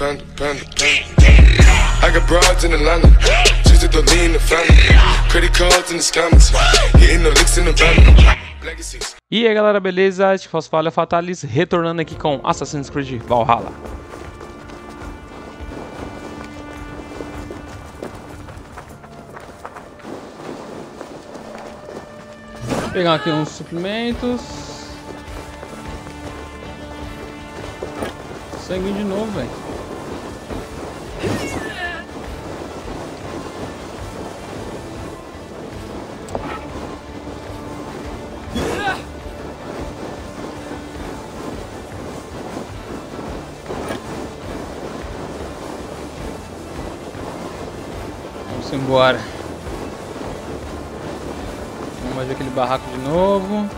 I got broads in Atlanta, just to throw me in the family. Credit cards in the scammers, hitting the licks in the van. E aí galera, beleza? Aqui vos fala J.Fatalis, retornando aqui com Assassin's Creed Valhalla. Vou pegar aqui uns suprimentos. Sangue de novo, velho. Embora. Vamos fazer aquele barraco de novo.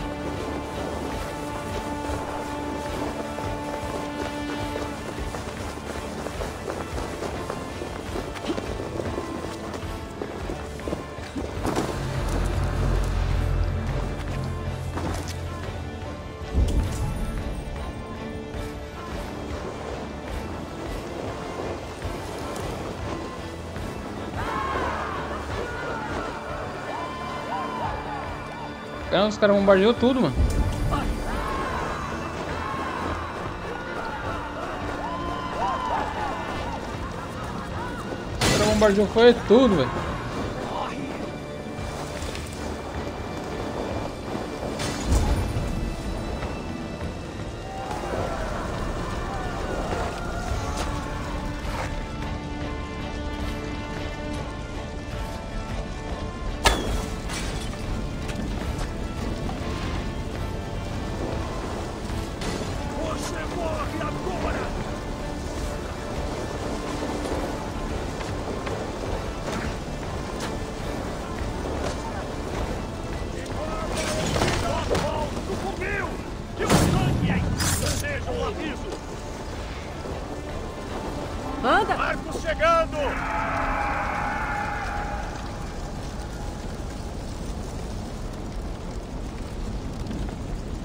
Caramba, os caras bombardeou tudo, mano. Os caras bombardeou foi tudo, velho.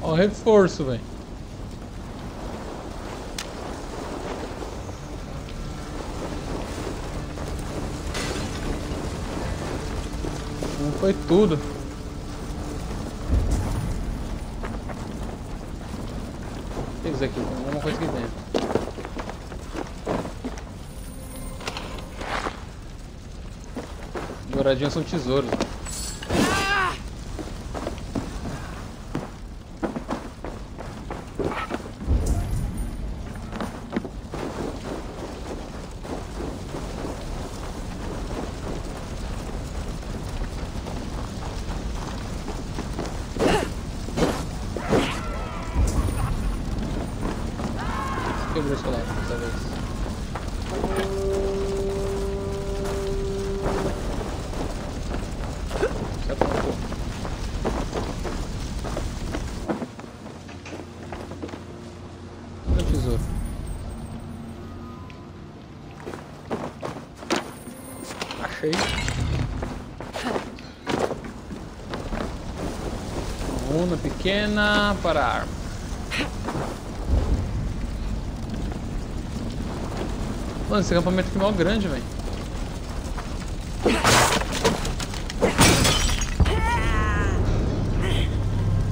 Ó, reforço, velho. Foi tudo. O que é isso aqui? Tem alguma coisa aqui dentro. Douradinhos são tesouros. Quebrou esse colégio dessa vez. Olha o tesouro. Achei. Uma pequena para a arma. Mano, esse acampamento aqui é mó grande, velho.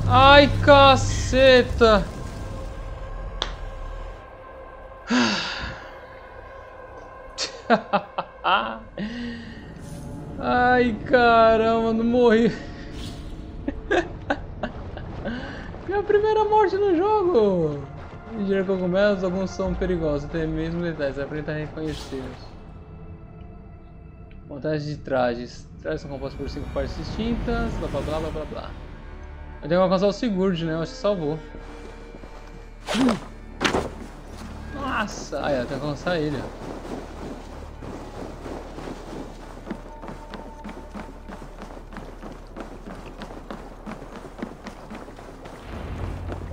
Ai, caceta! Ai, caramba, não morri. Minha primeira morte no jogo! Ingerir cogumelos, alguns são perigosos, até mesmo letais, aprenda a reconhecê-los. Montagem de trajes. Trajes são compostos por 5 partes distintas, blá blá blá blá blá blá. Eu tenho que alcançar o Sigurd, né? Eu acho que salvou. Nossa! Aí, ó, tem que alcançar ele, ó.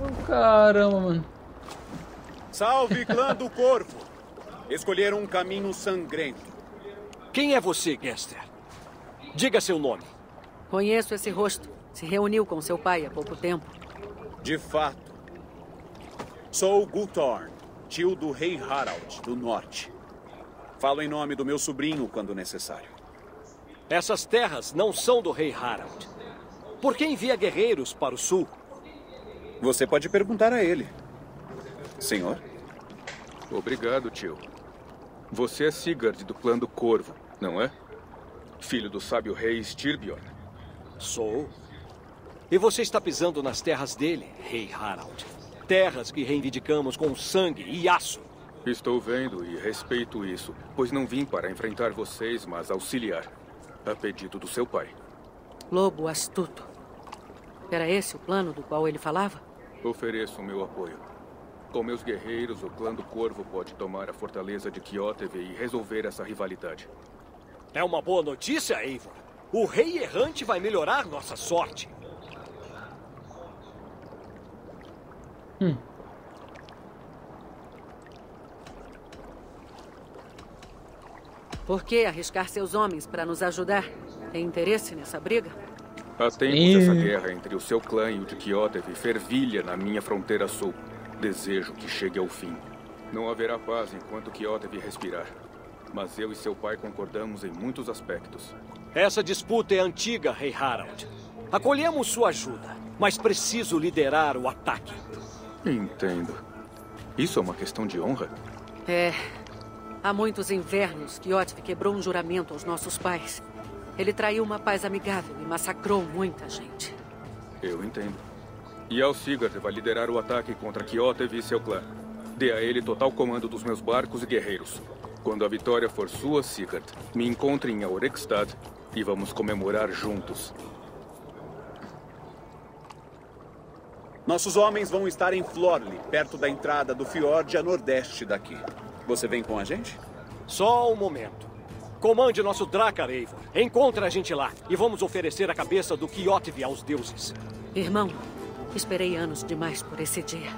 Oh, caramba, mano. Salve, clã do Corvo! Escolheram um caminho sangrento. Quem é você, Gester? Diga seu nome. Conheço esse rosto. Se reuniu com seu pai há pouco tempo. De fato. Sou Guthorn, tio do rei Harald, do norte. Falo em nome do meu sobrinho quando necessário. Essas terras não são do rei Harald. Por que envia guerreiros para o sul? Você pode perguntar a ele. Senhor? Obrigado, tio. Você é Sigurd do clã do Corvo, não é? Filho do sábio rei Styrbjorn. Sou. E você está pisando nas terras dele, rei Harald. Terras que reivindicamos com sangue e aço. Estou vendo e respeito isso, pois não vim para enfrentar vocês, mas auxiliar. A pedido do seu pai. Lobo astuto. Era esse o plano do qual ele falava? Ofereço o meu apoio. Com meus guerreiros, o clã do Corvo pode tomar a fortaleza de Kjotve e resolver essa rivalidade. É uma boa notícia, Eivor. O rei errante vai melhorar nossa sorte. Por que arriscar seus homens para nos ajudar? Tem interesse nessa briga? Há tempos essa guerra entre o seu clã e o de Kjotve fervilha na minha fronteira sul. Desejo que chegue ao fim. Não haverá paz enquanto Kjotve respirar. Mas eu e seu pai concordamos em muitos aspectos. Essa disputa é antiga, rei Harald. Acolhemos sua ajuda, mas preciso liderar o ataque. Entendo. Isso é uma questão de honra? É. Há muitos invernos, Kjotve quebrou um juramento aos nossos pais. Ele traiu uma paz amigável e massacrou muita gente. Eu entendo. E ao Sigurd vai liderar o ataque contra Kjotve e seu clã. Dê a ele total comando dos meus barcos e guerreiros. Quando a vitória for sua, Sigurd, me encontre em Aurekstad e vamos comemorar juntos. Nossos homens vão estar em Florli, perto da entrada do fiord a nordeste daqui. Você vem com a gente? Só um momento. Comande nosso Drakkar, Eivor. Encontre a gente lá e vamos oferecer a cabeça do Kjotve aos deuses. Irmão, esperei anos demais por esse dia.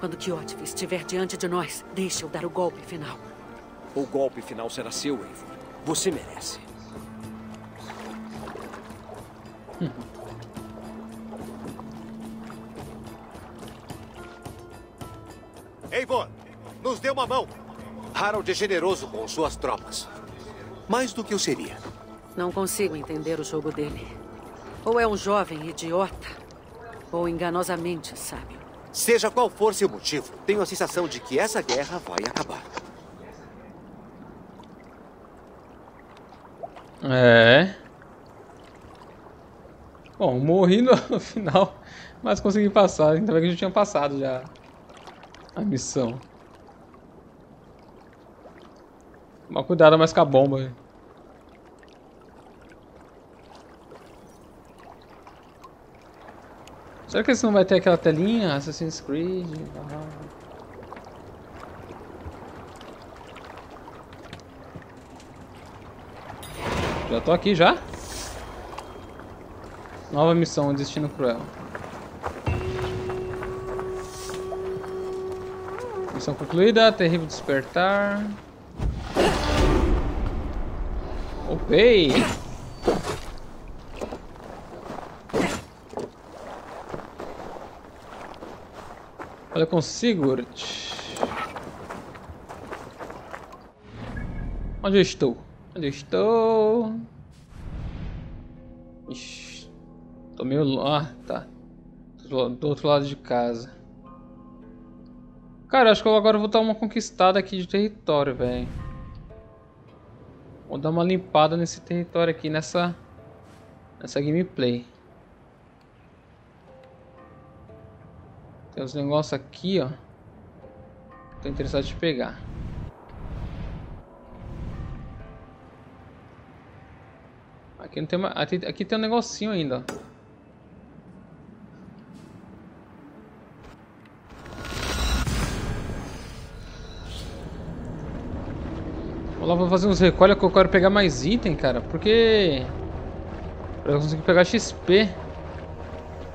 Quando Kjotve estiver diante de nós, deixe eu dar o golpe final. O golpe final será seu, Eivor. Você merece. Eivor, nos dê uma mão. Harald é generoso com suas tropas. Mais do que eu seria. Não consigo entender o jogo dele. Ou é um jovem idiota, ou enganosamente sábio. Seja qual for seu motivo, tenho a sensação de que essa guerra vai acabar. É. Bom, morri no final, mas consegui passar. Ainda bem que a gente tinha passado já a missão. Mas cuidado mais com a bomba aí. Será que isso não vai ter aquela telinha? Assassin's Creed? Ah. Já tô aqui já? Nova missão, Destino Cruel. Missão concluída, Terrível Despertar. Opei! Olha com Sigurd. Onde eu estou? Onde eu estou? Ixi, tô meio... Ah, tá. Do outro lado de casa. Cara, acho que eu agora vou dar uma conquistada aqui de território, velho. Vou dar uma limpada nesse território aqui, nessa gameplay. Tem uns negócios aqui, ó. Tô interessado de pegar. Aqui, não tem uma... aqui tem um negocinho ainda. Vou lá, vou fazer uns recolhas que eu quero pegar mais item, cara. Porque... pra eu conseguir pegar XP.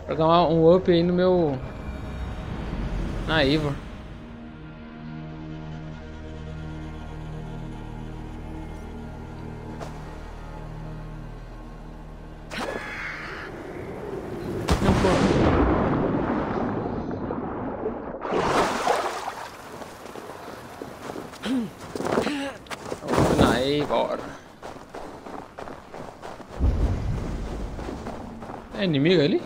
Pra dar um up aí no meu... na Eivor. Eivor. É inimigo ali?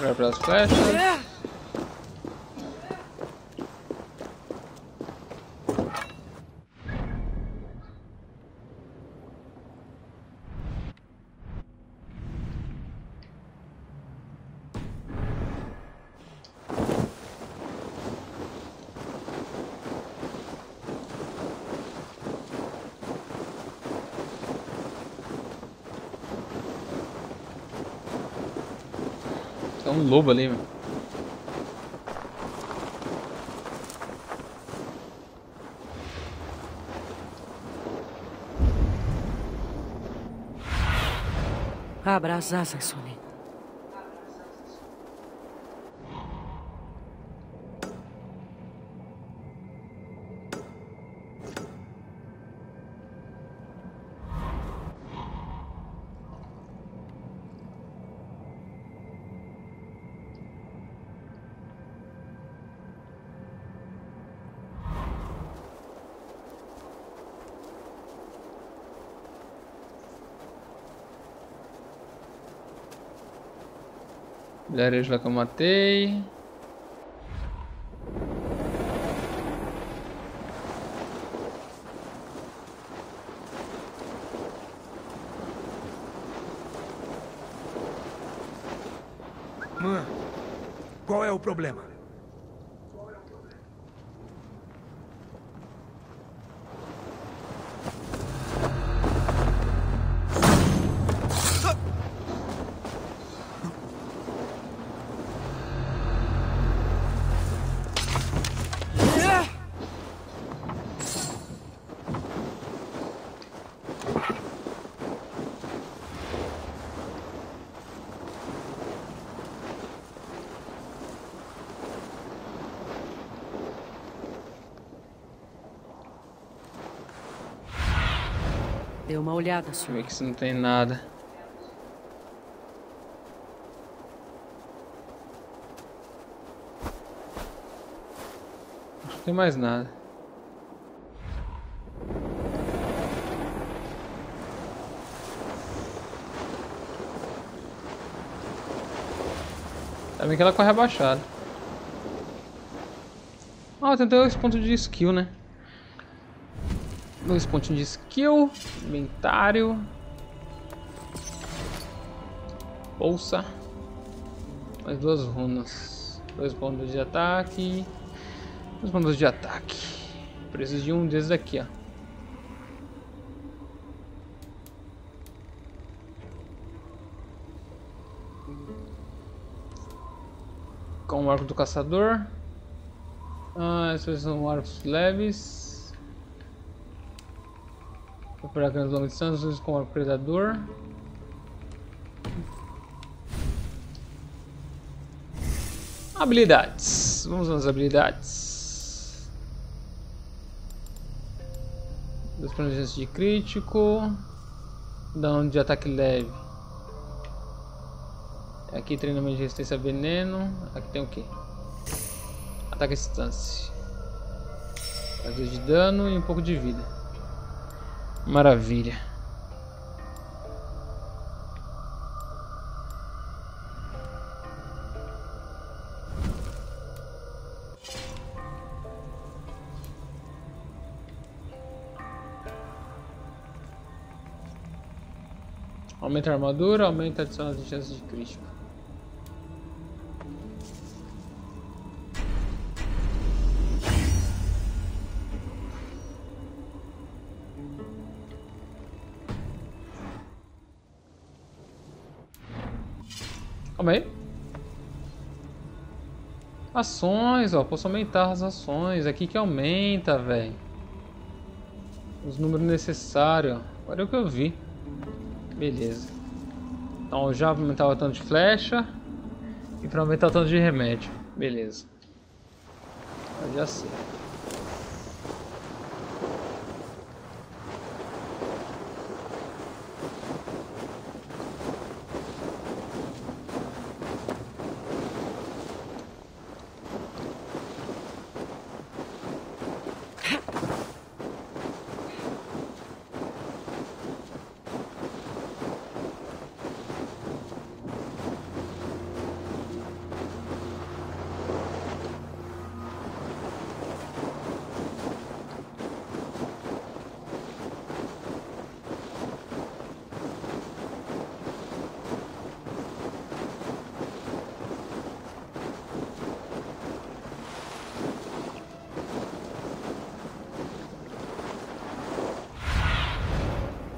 Vai para as flechas. Um lobo ali, meu. Abra as asas, Synin. Mulheres lá que eu matei. Mãe, qual é o problema? Dê uma olhada, senhor. Vê que isso não tem nada. Não tem mais nada. Tá bem que ela corre abaixada. Ah, tem 2 pontos de skill, né? 2 pontinhos de skill, inventário, bolsa, mais 2 runas, 2 pontos de ataque, 2 pontos de ataque. Preciso de um desses aqui, ó. Com o arco do caçador. Esses são arcos leves. Para grandes longas distâncias com o predador. Habilidades. Vamos nas habilidades. 2 pontos de chance de crítico. Dano de ataque leve. Aqui treinamento de resistência a veneno. Aqui tem o que? Ataque à distância. 2 de dano e um pouco de vida. Maravilha. Aumenta a armadura, aumenta adicional de chances de crítico. Calma aí. Ações, ó. Posso aumentar as ações. Aqui que aumenta, velho. Os números necessários, ó. Agora é o que eu vi. Beleza. Então eu já aumentava o tanto de flecha. E pra aumentar o tanto de remédio. Beleza. Eu já sei.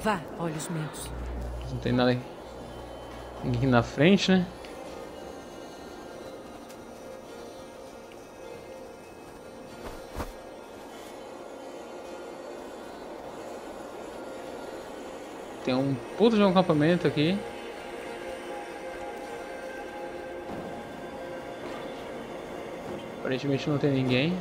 Vá, olhos meus. Não tem nada aqui na frente, né? Tem um puto de um acampamento aqui. Aparentemente não tem ninguém.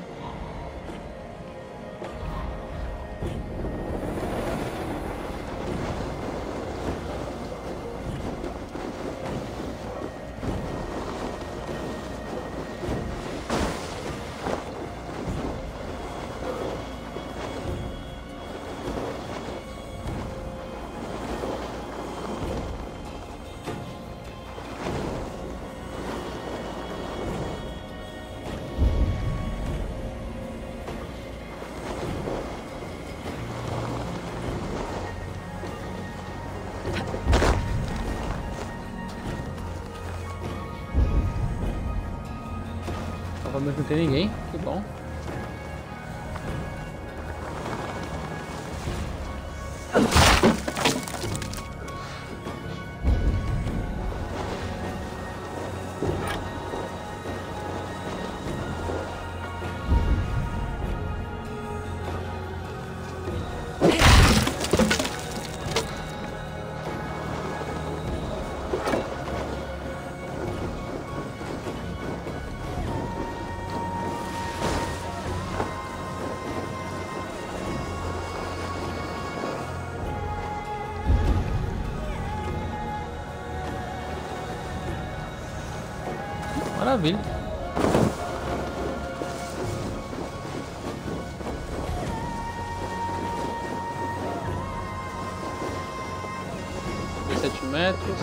Não tem ninguém, que bom. Maravilha. De 7 metros.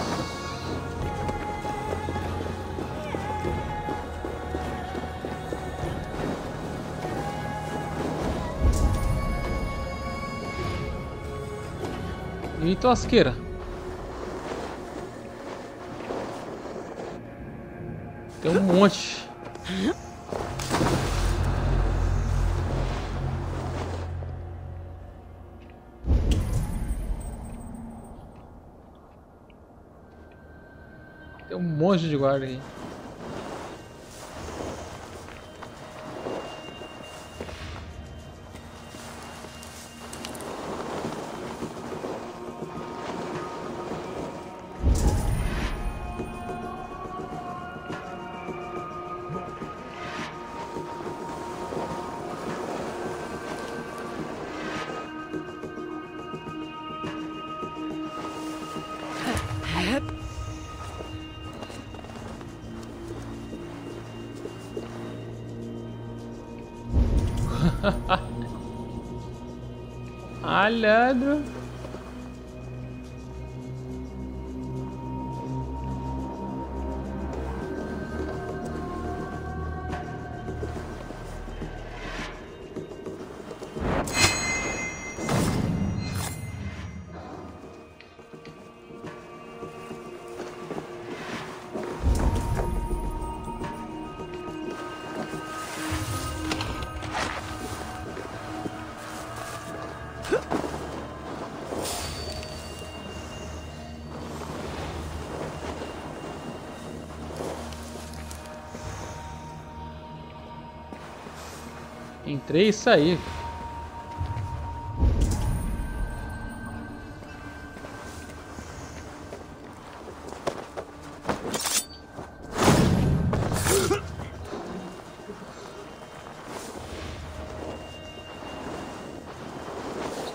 E tosqueira. Tem um monte. Tem um monte de guarda aí. Alhandro. Entrei e saí.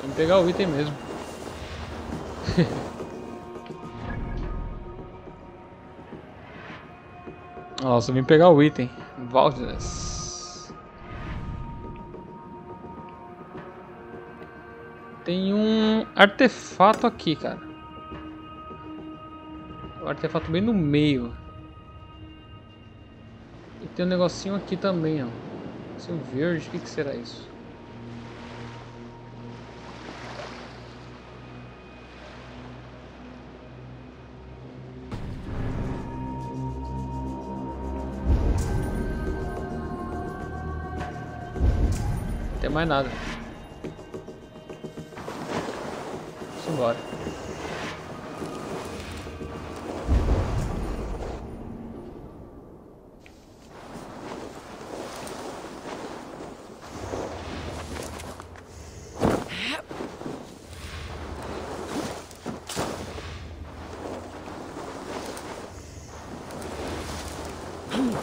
Tem que pegar o item mesmo. Nossa, eu vim pegar o item. Valdiness. Tem um artefato aqui, cara. O artefato bem no meio. E tem um negocinho aqui também, ó. Esse verde, o que será isso? Mais nada. Vamos embora.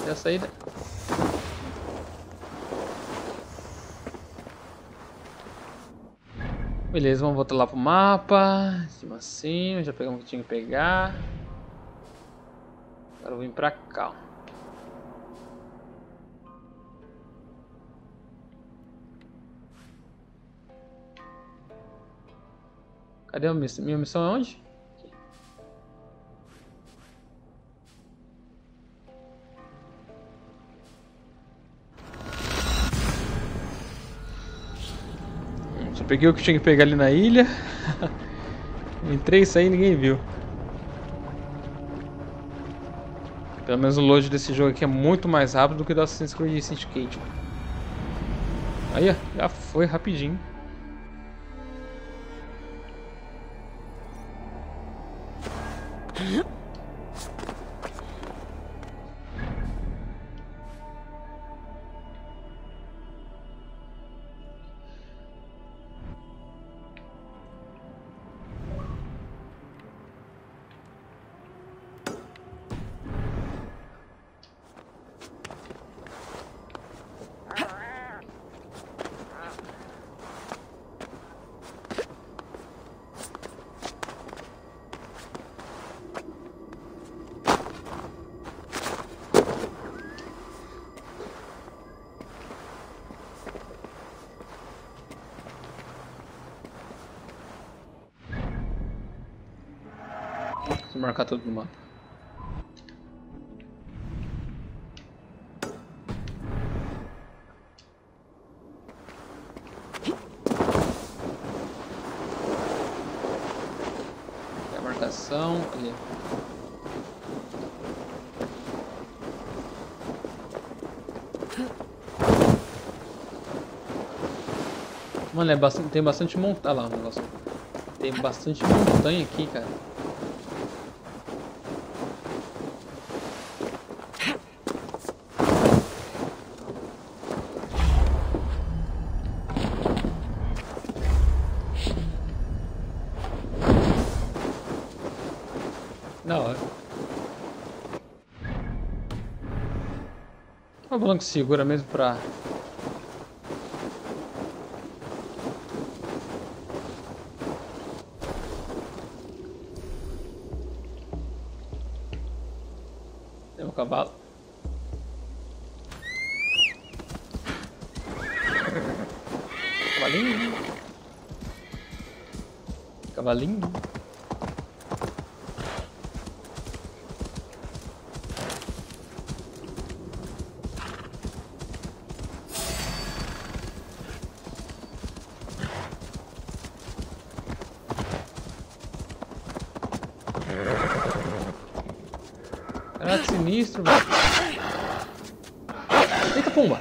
É a saída. Beleza, vamos voltar lá pro mapa. Assim, já pegamos o que tinha que pegar. Agora eu vim pra cá. Cadê a missão? Minha missão é onde? Aqui. Peguei o que tinha que pegar ali na ilha. Entrei e saí, ninguém viu. Pelo menos o load desse jogo aqui é muito mais rápido do que o do Assassin's Creed Syndicate. Aí, já foi rapidinho. Vou marcar tudo no mapa. É a marcação ali. Mano, é bastante, tem bastante montanha lá, negócio. Tem bastante montanha aqui, cara. Que segura mesmo pra... Tem um cavalo. Cavalinho. Cavalinho. Sinistro, velho. Eita, pomba!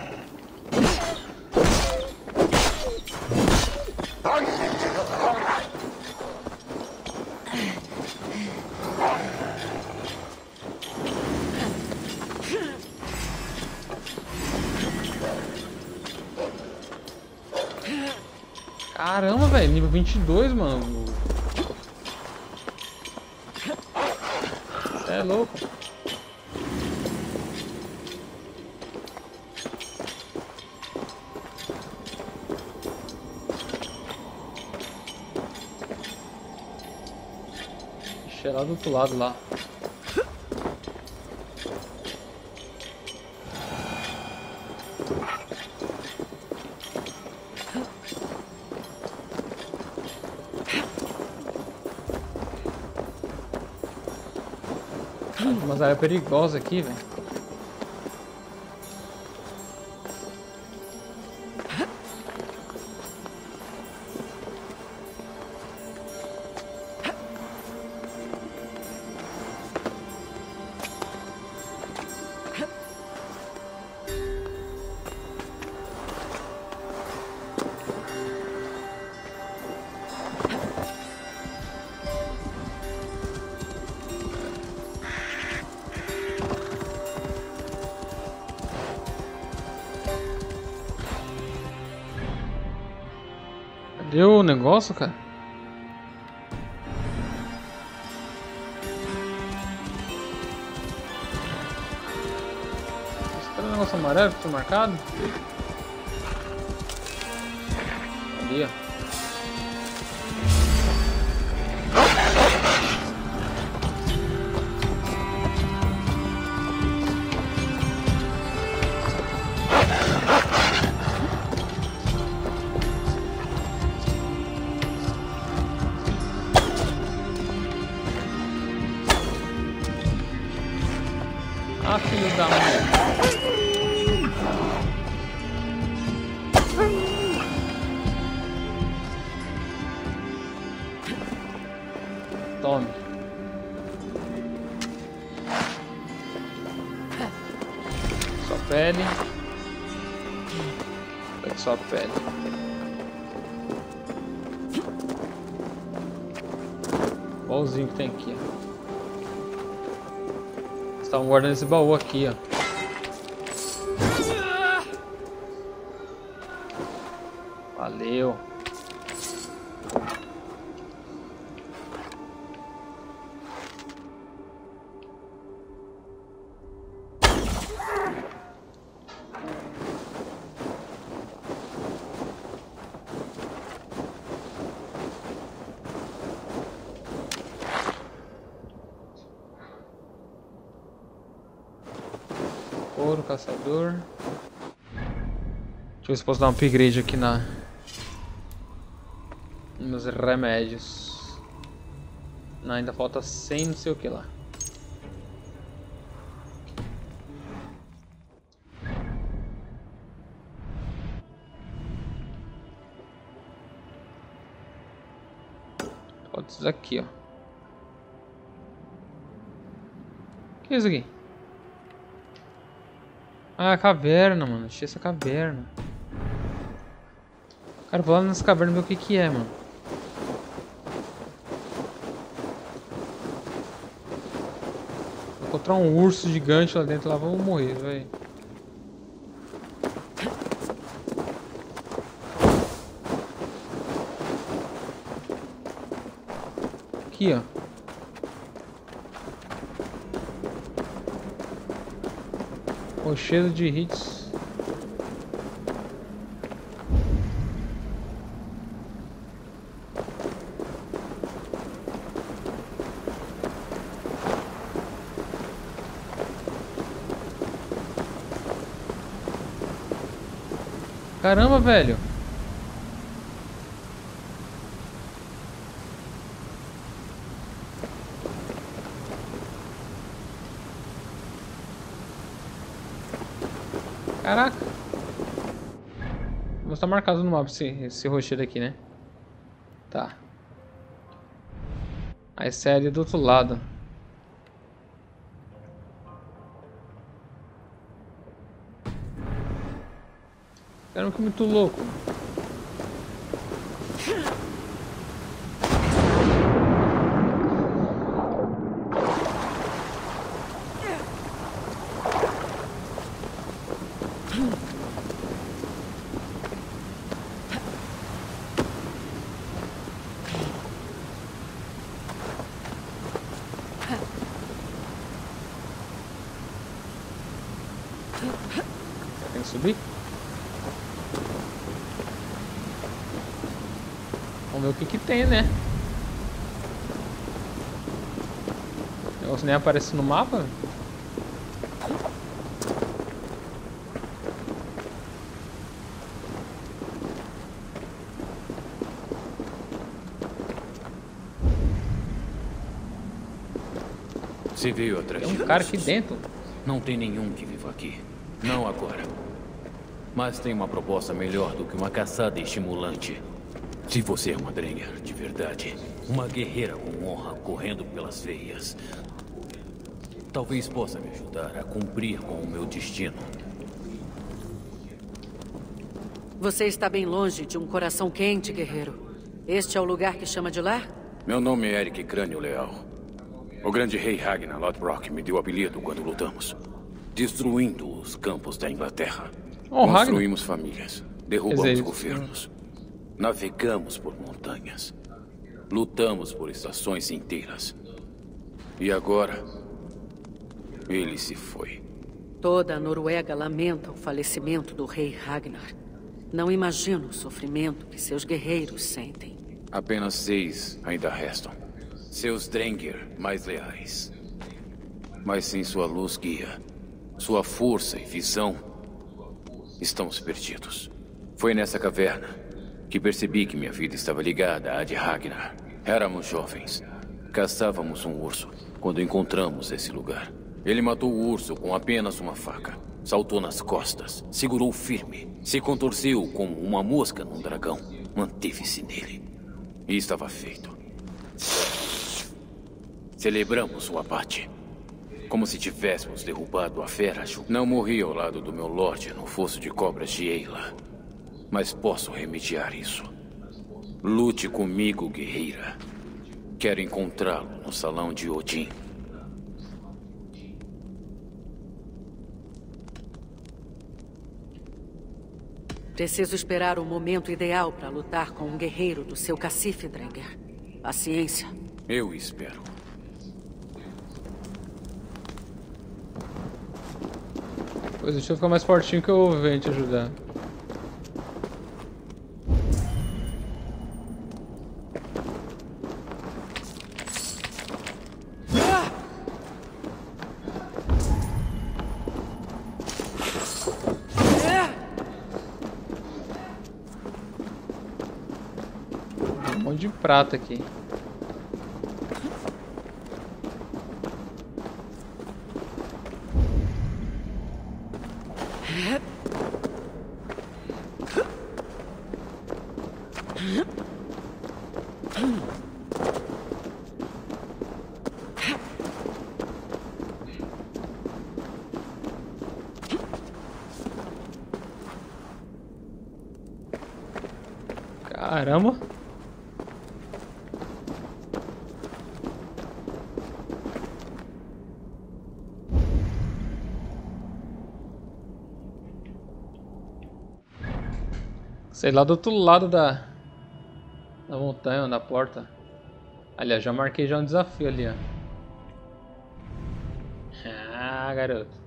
Caramba, velho, nível 22, mano. É louco. Ixi, é lá do outro lado lá. Mas área perigosa aqui, velho. Deu o negócio, cara? Esse cara é um negócio amarelo que tinha marcado? Ali, ó. Pele. Pega só a pele. Baúzinho que tem aqui. Eles estavam guardando esse baú aqui, ó. Valeu. Ouro, caçador. Deixa eu ver se posso dar um upgrade aqui nos remédios. Não, ainda falta 100, não sei o que lá. Falta isso daqui, ó. O que é isso aqui? Ah, caverna, mano. Achei essa caverna. Cara, vou lá nessa caverna ver o que que é, mano. Vou encontrar um urso gigante lá dentro. Lá vamos morrer, velho. Aqui, ó. Cheiro de hits. Caramba, velho. Caraca! Vou estar marcado no mapa esse rochedo aqui, né? Tá. Aí sai ali do outro lado. Caramba, que muito louco! aqui. Será que tem que subir? Vamos ver o que que tem, né? O negócio nem aparece no mapa. Se veio atrás. Tem um cara aqui dentro. Não tem nenhum que viva aqui. Não agora. Mas tem uma proposta melhor do que uma caçada estimulante. Se você é uma Drenger de verdade, uma guerreira com honra correndo pelas veias, talvez possa me ajudar a cumprir com o meu destino. Você está bem longe de um coração quente, guerreiro. Este é o lugar que chama de lar? Meu nome é Eric Crânio Leal. O grande rei Ragnar Lothbrok me deu o apelido quando lutamos, destruindo os campos da Inglaterra. Construímos famílias, derrubamos governos, navegamos por montanhas, lutamos por estações inteiras. E agora, ele se foi. Toda a Noruega lamenta o falecimento do rei Ragnar. Não imagino o sofrimento que seus guerreiros sentem. Apenas 6 ainda restam. Seus Drenger mais leais. Mas sem sua luz guia, sua força e visão, estamos perdidos. Foi nessa caverna que percebi que minha vida estava ligada à de Ragnar. Éramos jovens. Caçávamos um urso quando encontramos esse lugar. Ele matou o urso com apenas uma faca. Saltou nas costas, segurou firme, se contorceu como uma mosca num dragão. Manteve-se nele. E estava feito. Celebramos o abate, como se tivéssemos derrubado a fera. Não morri ao lado do meu lorde no fosso de cobras de Eila, mas posso remediar isso. Lute comigo, guerreira. Quero encontrá-lo no salão de Odin. Preciso esperar o momento ideal para lutar com um guerreiro do seu cacife, Drenger. Paciência. Eu espero. Pois deixa eu ficar mais fortinho que eu venho te ajudar. Tem um monte de prata aqui. Caramba! Sei lá do outro lado da montanha, da porta. Aliás, já marquei já um desafio ali, ó. Ah, garoto.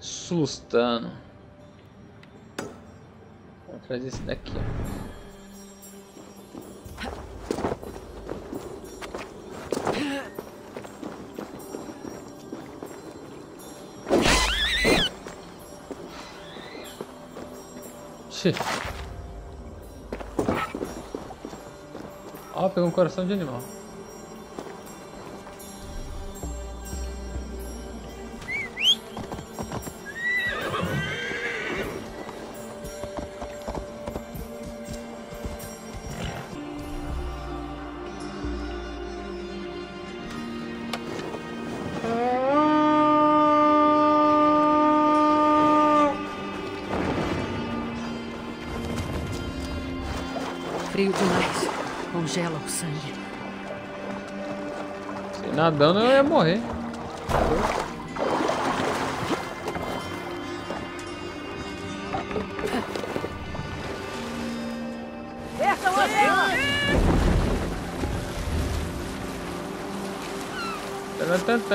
Sulustano. Vou trazer esse daqui. Ó, pegou um coração de animal. frio demais. Congela o sangue. Se nadando eu ia morrer.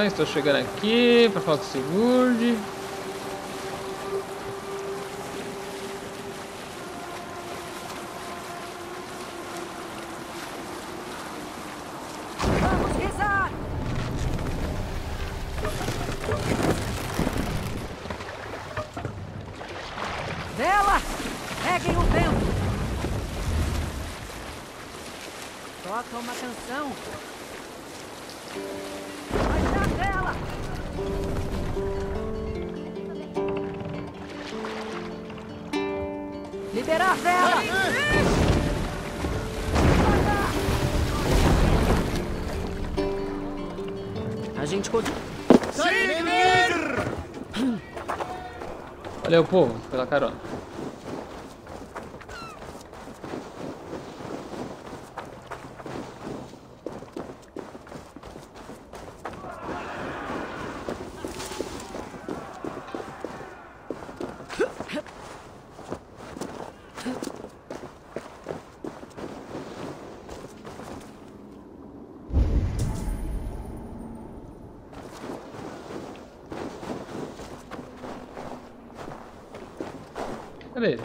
Estou chegando aqui para falar com o Sigurd. Vamos rezar. Vela, peguem o vento. Toca uma canção. Liberar a vela! A gente continua. Valeu, povo, pela carona. Beleza.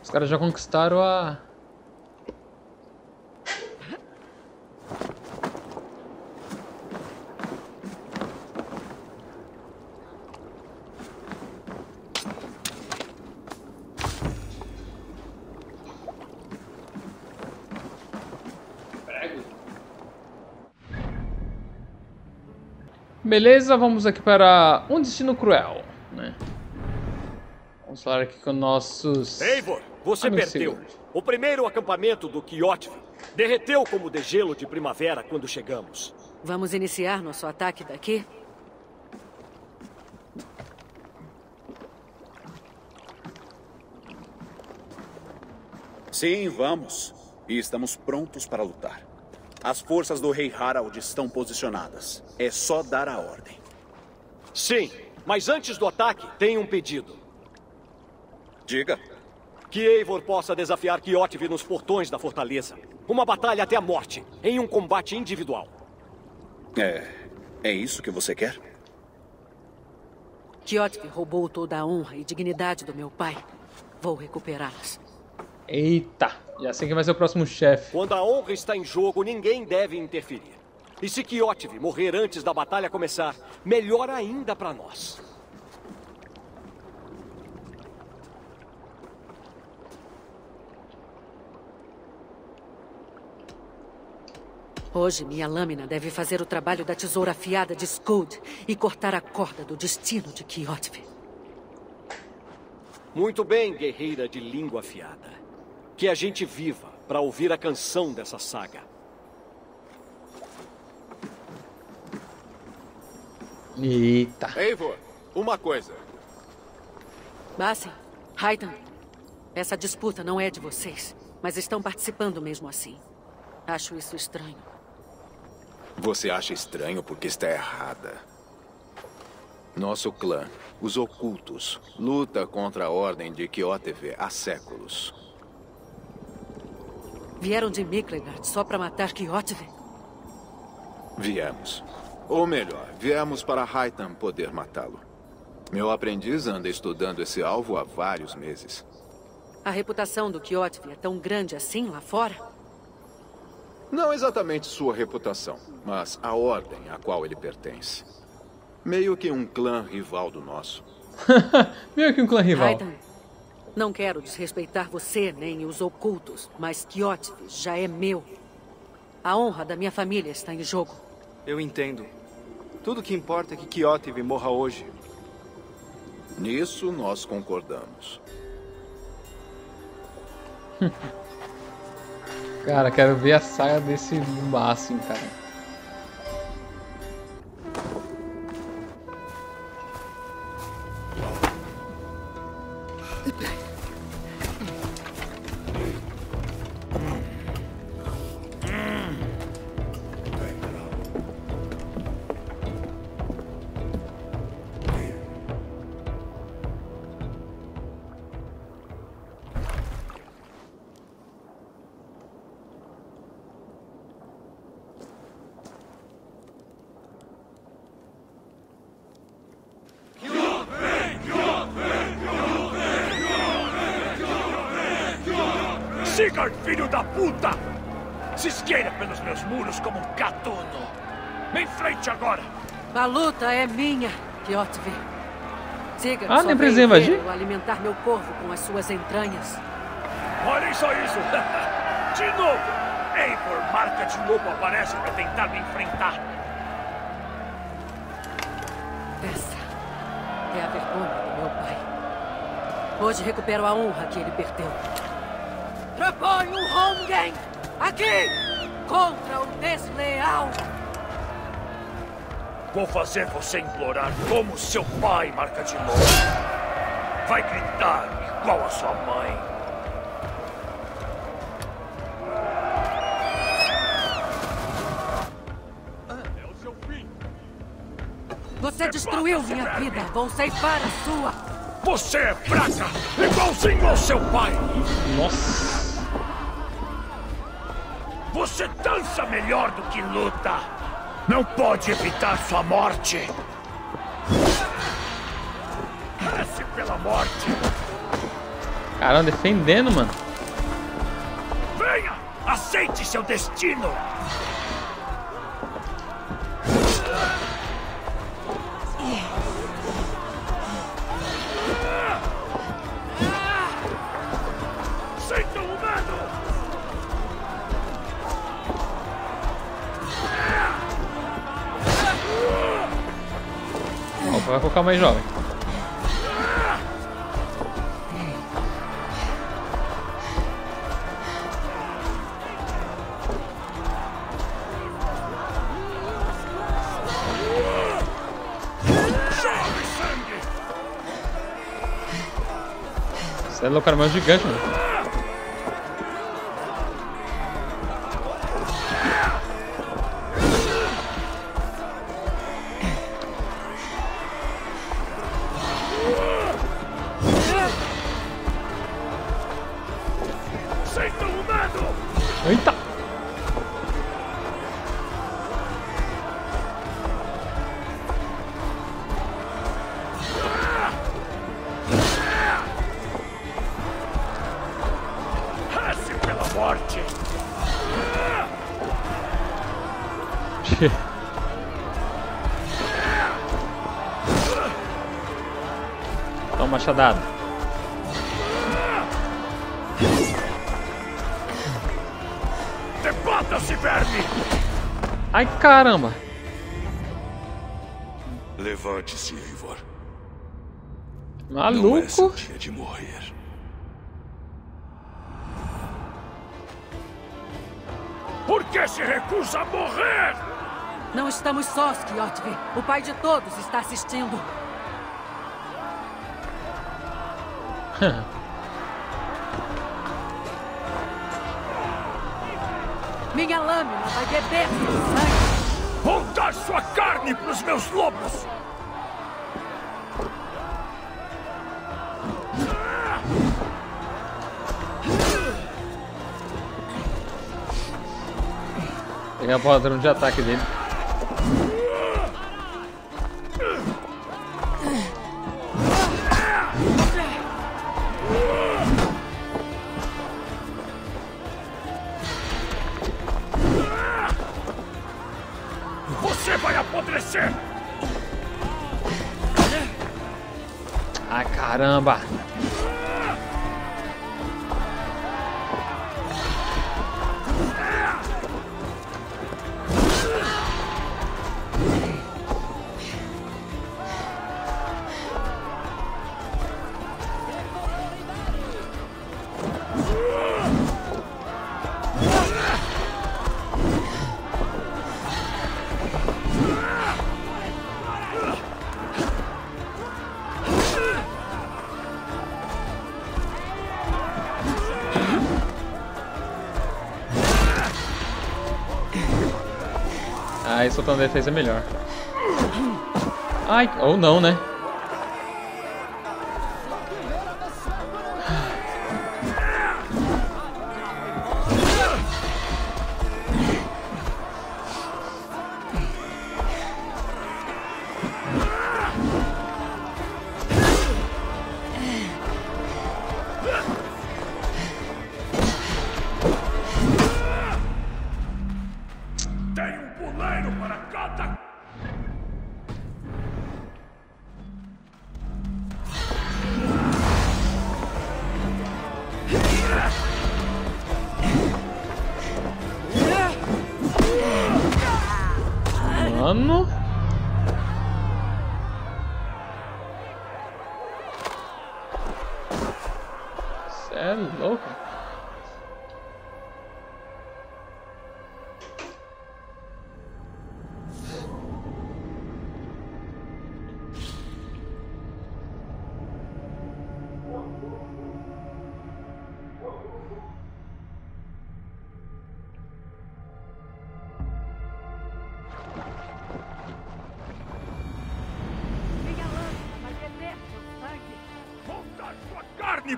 Os caras já conquistaram a... Beleza, vamos aqui para um destino cruel, né? Vamos falar aqui com nossos... Eivor, você perdeu. Seguro. O primeiro acampamento do Kjotve derreteu como degelo de primavera quando chegamos. Vamos iniciar nosso ataque daqui? Sim, vamos. E estamos prontos para lutar. As forças do rei Harald estão posicionadas. É só dar a ordem. Sim, mas antes do ataque, tenho um pedido. Diga. Que Eivor possa desafiar Kjotve nos portões da fortaleza. Uma batalha até a morte, em um combate individual. É isso que você quer? Kjotve roubou toda a honra e dignidade do meu pai. Vou recuperá-las. Eita, já sei quem vai ser o próximo chefe. Quando a honra está em jogo, ninguém deve interferir. E se Kjotve morrer antes da batalha começar, melhor ainda para nós. Hoje minha lâmina deve fazer o trabalho da tesoura afiada de Skuld e cortar a corda do destino de Kjotve. Muito bem, guerreira de língua afiada. Que a gente viva para ouvir a canção dessa saga. Eita. Eivor, uma coisa. Basim, Hytham, essa disputa não é de vocês, mas estão participando mesmo assim. Acho isso estranho. Você acha estranho porque está errada. Nosso clã, os ocultos, luta contra a ordem de Kjotve há séculos. Vieram de Miklengard só para matar Kjotve? Viemos. Ou melhor, viemos para Hytham poder matá-lo. Meu aprendiz anda estudando esse alvo há vários meses. A reputação do Kjotve é tão grande assim lá fora? Não exatamente sua reputação, mas a ordem a qual ele pertence. Meio que um clã rival do nosso. Meio que um clã rival. Hytham. Não quero desrespeitar você, nem os ocultos, mas Kjotve já é meu. A honra da minha família está em jogo. Eu entendo. Tudo que importa é que Kjotve morra hoje. Nisso nós concordamos. Cara, quero ver a saia desse Basim, cara. Sigurd, filho da puta! Se esgueira pelos meus muros como um gatuno! Me enfrente agora! A luta é minha, Kjotve. Sigurd, ah, nem precisa invadir? Alimentar meu corvo com as suas entranhas. Olhem só isso! De novo! Eivor, marca de novo aparece para tentar me enfrentar. Essa é a vergonha do meu pai. Hoje recupero a honra que ele perdeu. Proponho um Hongen aqui contra o desleal. Vou fazer você implorar como seu pai, marca de novo. Vai gritar igual a sua mãe. É o seu fim. Você destruiu minha vida. Vou ceifar a sua. Você é fraca, igualzinho ao seu pai. Nossa. Você dança melhor do que luta. Não pode evitar sua morte. Passe pela morte. Caramba, defendendo, mano. Venha, aceite seu destino. Vai colocar mais jovem. Isso é louco, mais gigante, mano. Toma machadada. Debata-se, verme! Ai, caramba! Levante-se, Eivor. Maluco! Não é seu dia de morrer. Por que se recusa a morrer? Não estamos sós, Kjotve. O pai de todos está assistindo. Minha lâmina vai beber seu sangue. Vou dar sua carne para os meus lobos. Peguei a padrão de ataque dele. Você vai apodrecer! Ah, caramba! Aí soltando defesa é melhor. Ai, ou não, né?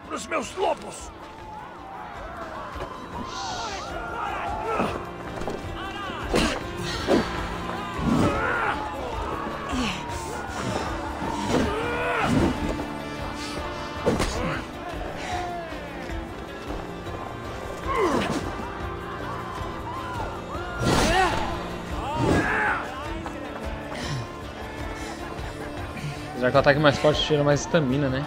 Para os meus lobos. Apesar que o ataque mais forte tira mais estamina, né?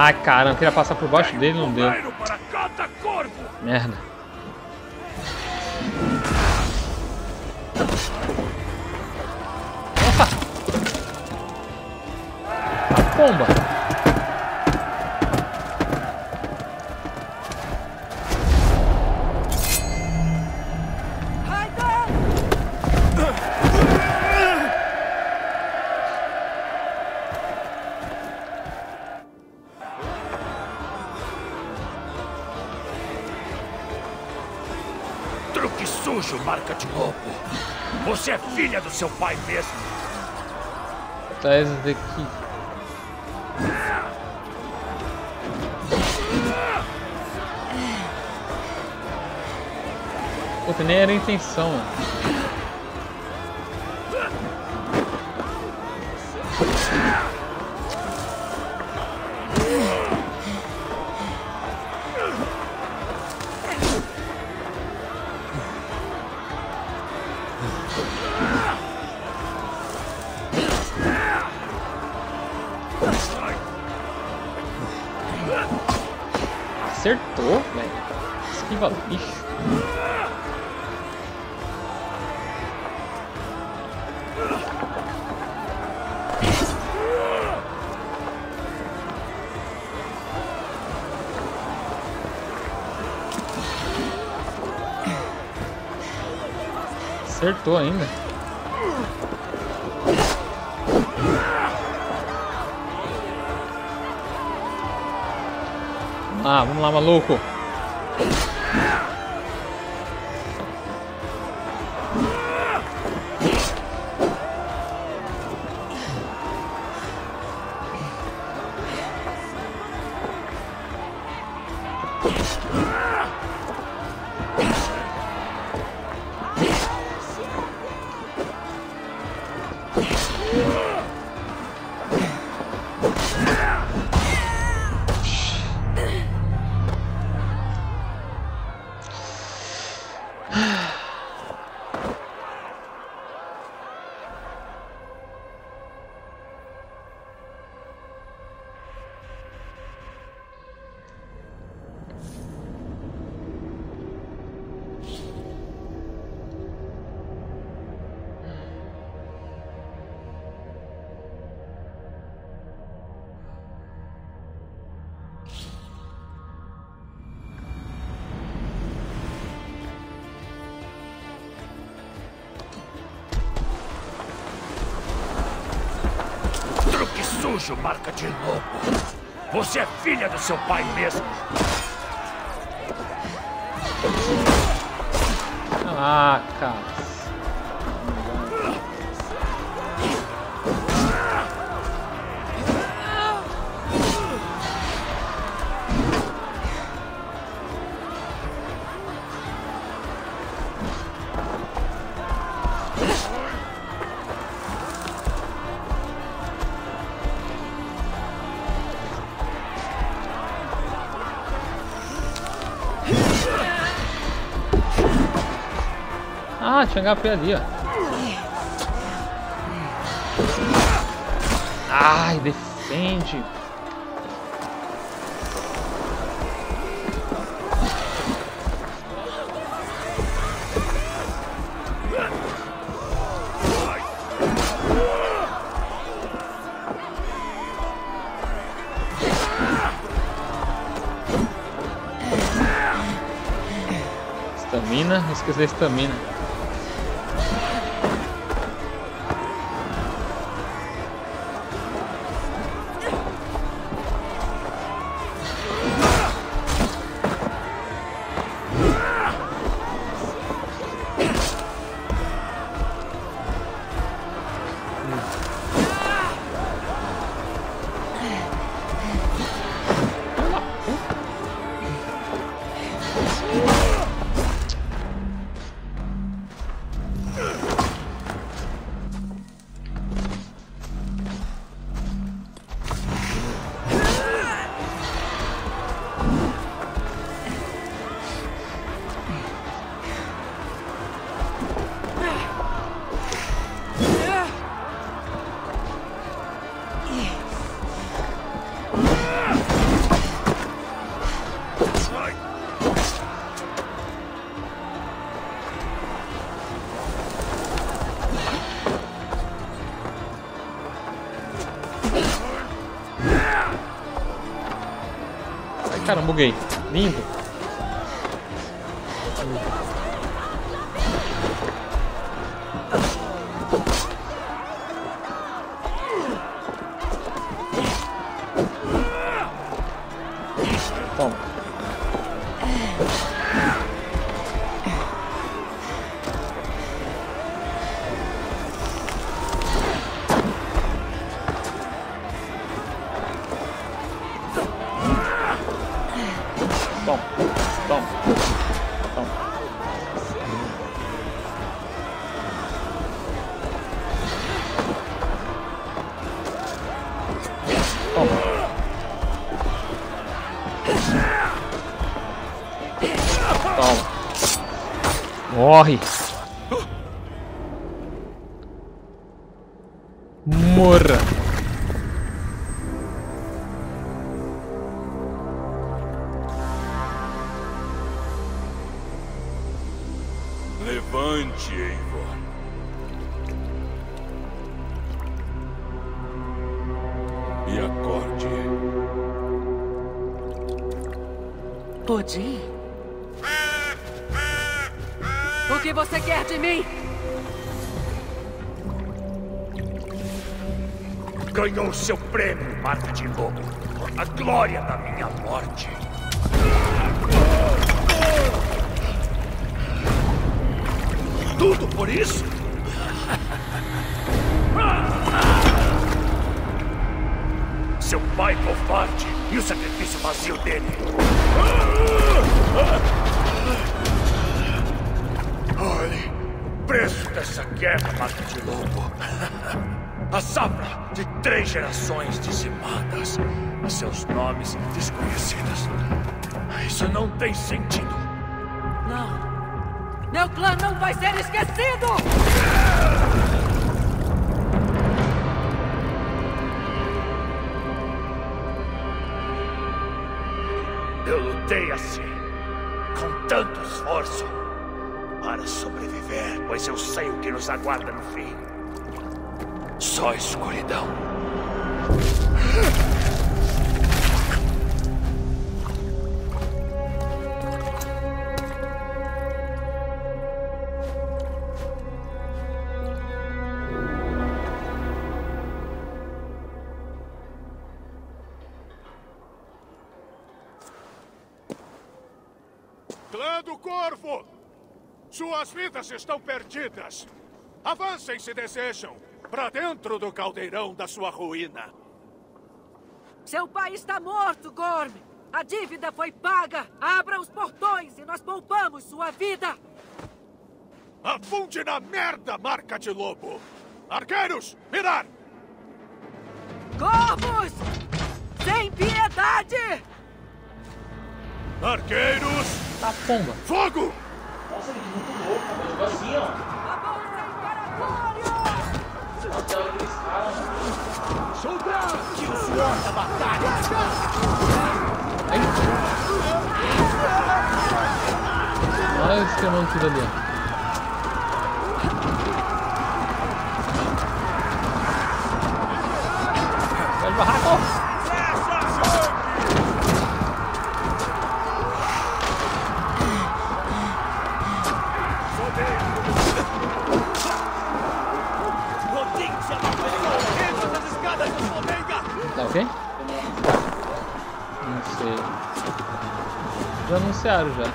Ah, caramba, queria passar por baixo dele, não deu. Merda. Nossa! A pomba! Marca de roubo. Você é filha do seu pai mesmo. Tá esse daqui. Puta, nem era a intenção. Acertou, velho. Esquiva bicho. Acertou ainda. Ah, vamos lá, maluco. sujo, marca de louco. Você é filha do seu pai mesmo. Ah, cara. Ah, tinha HP ali, ó. Ai, defende. Estamina, esqueci da estamina. Cara, buguei. Lindo. Toma. Morre! Morra! Levante, Eivor. E acorde. Pode ir? O que você quer de mim? Ganhou seu prêmio, marca de lobo. A glória da minha morte. Tudo por isso? Seu pai covarde e o sacrifício vazio dele. Olhe, o preço dessa guerra, marca de lobo. A safra de 3 gerações dizimadas, a seus nomes desconhecidos. Isso não tem sentido. Não. Meu clã não vai ser esquecido! Eu lutei assim, com tanto esforço. Para sobreviver, pois eu sei o que nos aguarda no fim. Só escuridão. Irmã do Corvo! Suas vidas estão perdidas! Avancem se desejam, para dentro do caldeirão da sua ruína. Seu pai está morto, Gorm! A dívida foi paga! Abra os portões e nós poupamos sua vida! Afunde na merda, marca de lobo! Arqueiros, mirar! Corvos! Sem piedade! Arqueiros! Tá, pomba! Fogo! Nossa, ele é muito louco, mas assim, ó! Avança, Imperatório! Soldados! Que o suor da batalha! Olha esse caminhão tudo ali, ó. Barraco! Tá ok? Não sei. Já anunciaram já.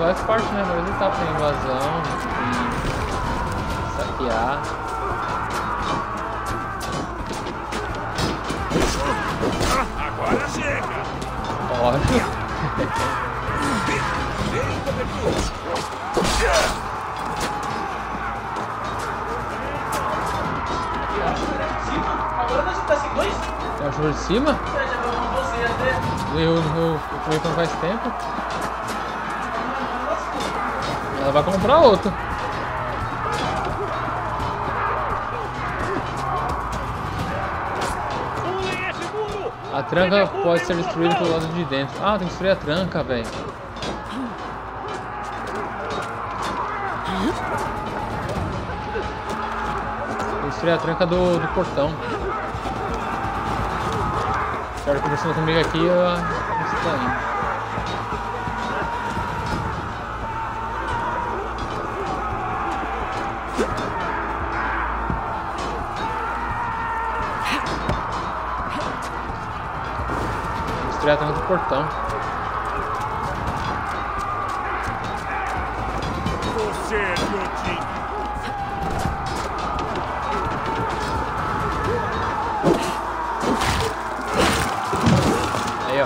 Várias partes, né? Mas ele tá sem invasão, tem saquear. Agora chega! Ótimo! Agora nós tá sem dois? Você achou de cima? Eu fui então faz tempo. Ela vai comprar outro. A tranca pode ser destruída pelo lado de dentro. Ah, tem que destruir a tranca, velho. Tem que destruir a tranca do portão. Se ela conversando comigo aqui, ela está indo. Diretamente do portão. Você é Piotinho. Aí, ó.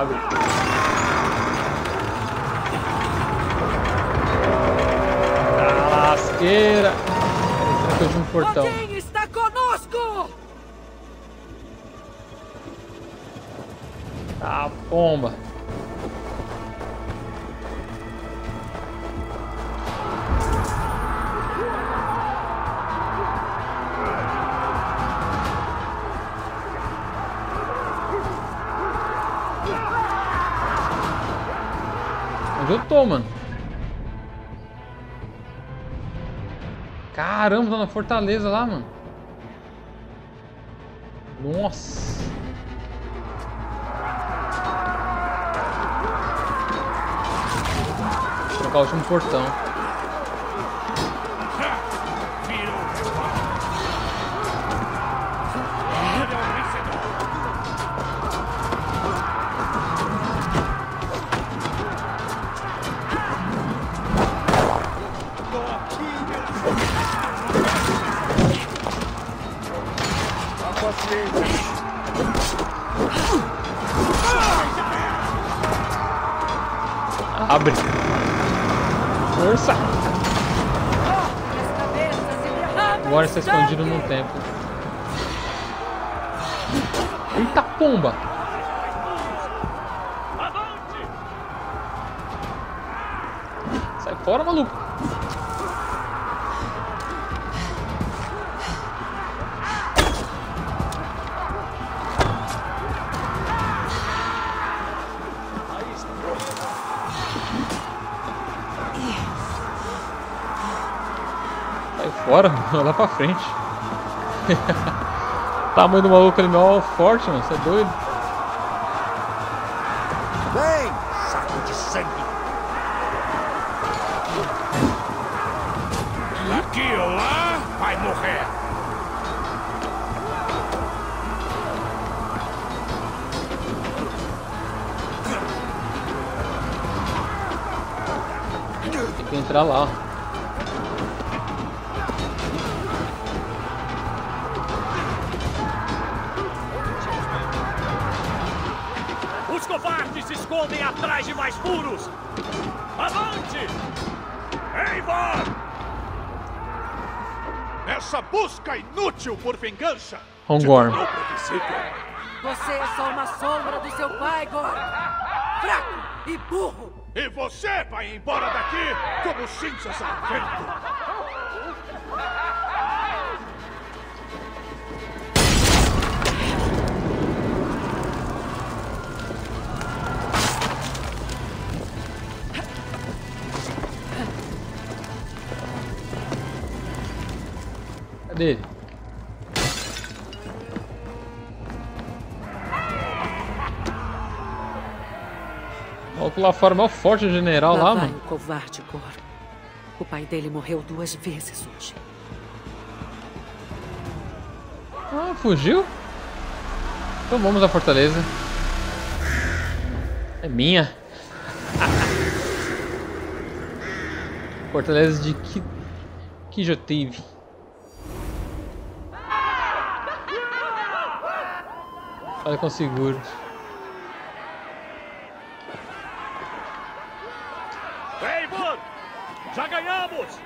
Abre. Lasqueira. Ele trancou de um portão. Pomba. Onde eu tô, mano? Caramba, tá na fortaleza lá, mano. Nossa. O último portão. Abre. Força! Agora está escondido num templo. Eita pomba! Sai fora, maluco! Bora, lá pra frente. O tamanho do maluco animal forte, mano. Você é doido. Vem, saco de sangue. Aqui ou lá vai morrer. Tem que entrar lá. Os covardes se escondem atrás de mais furos. Avante! Eivor! Essa busca inútil por vingança! Gorm. Você é só uma sombra do seu pai, Gorm! Fraco e burro! E você vai embora daqui como cinzas ao vento! Cadê ele? Lá fora, maior forte do general lá, mano. O covarde Gorm. O pai dele morreu 2 vezes hoje. Ah, fugiu? Então vamos à fortaleza. É minha. Fortaleza de Kjotve. Olha com Sigurd. Já ganhamos!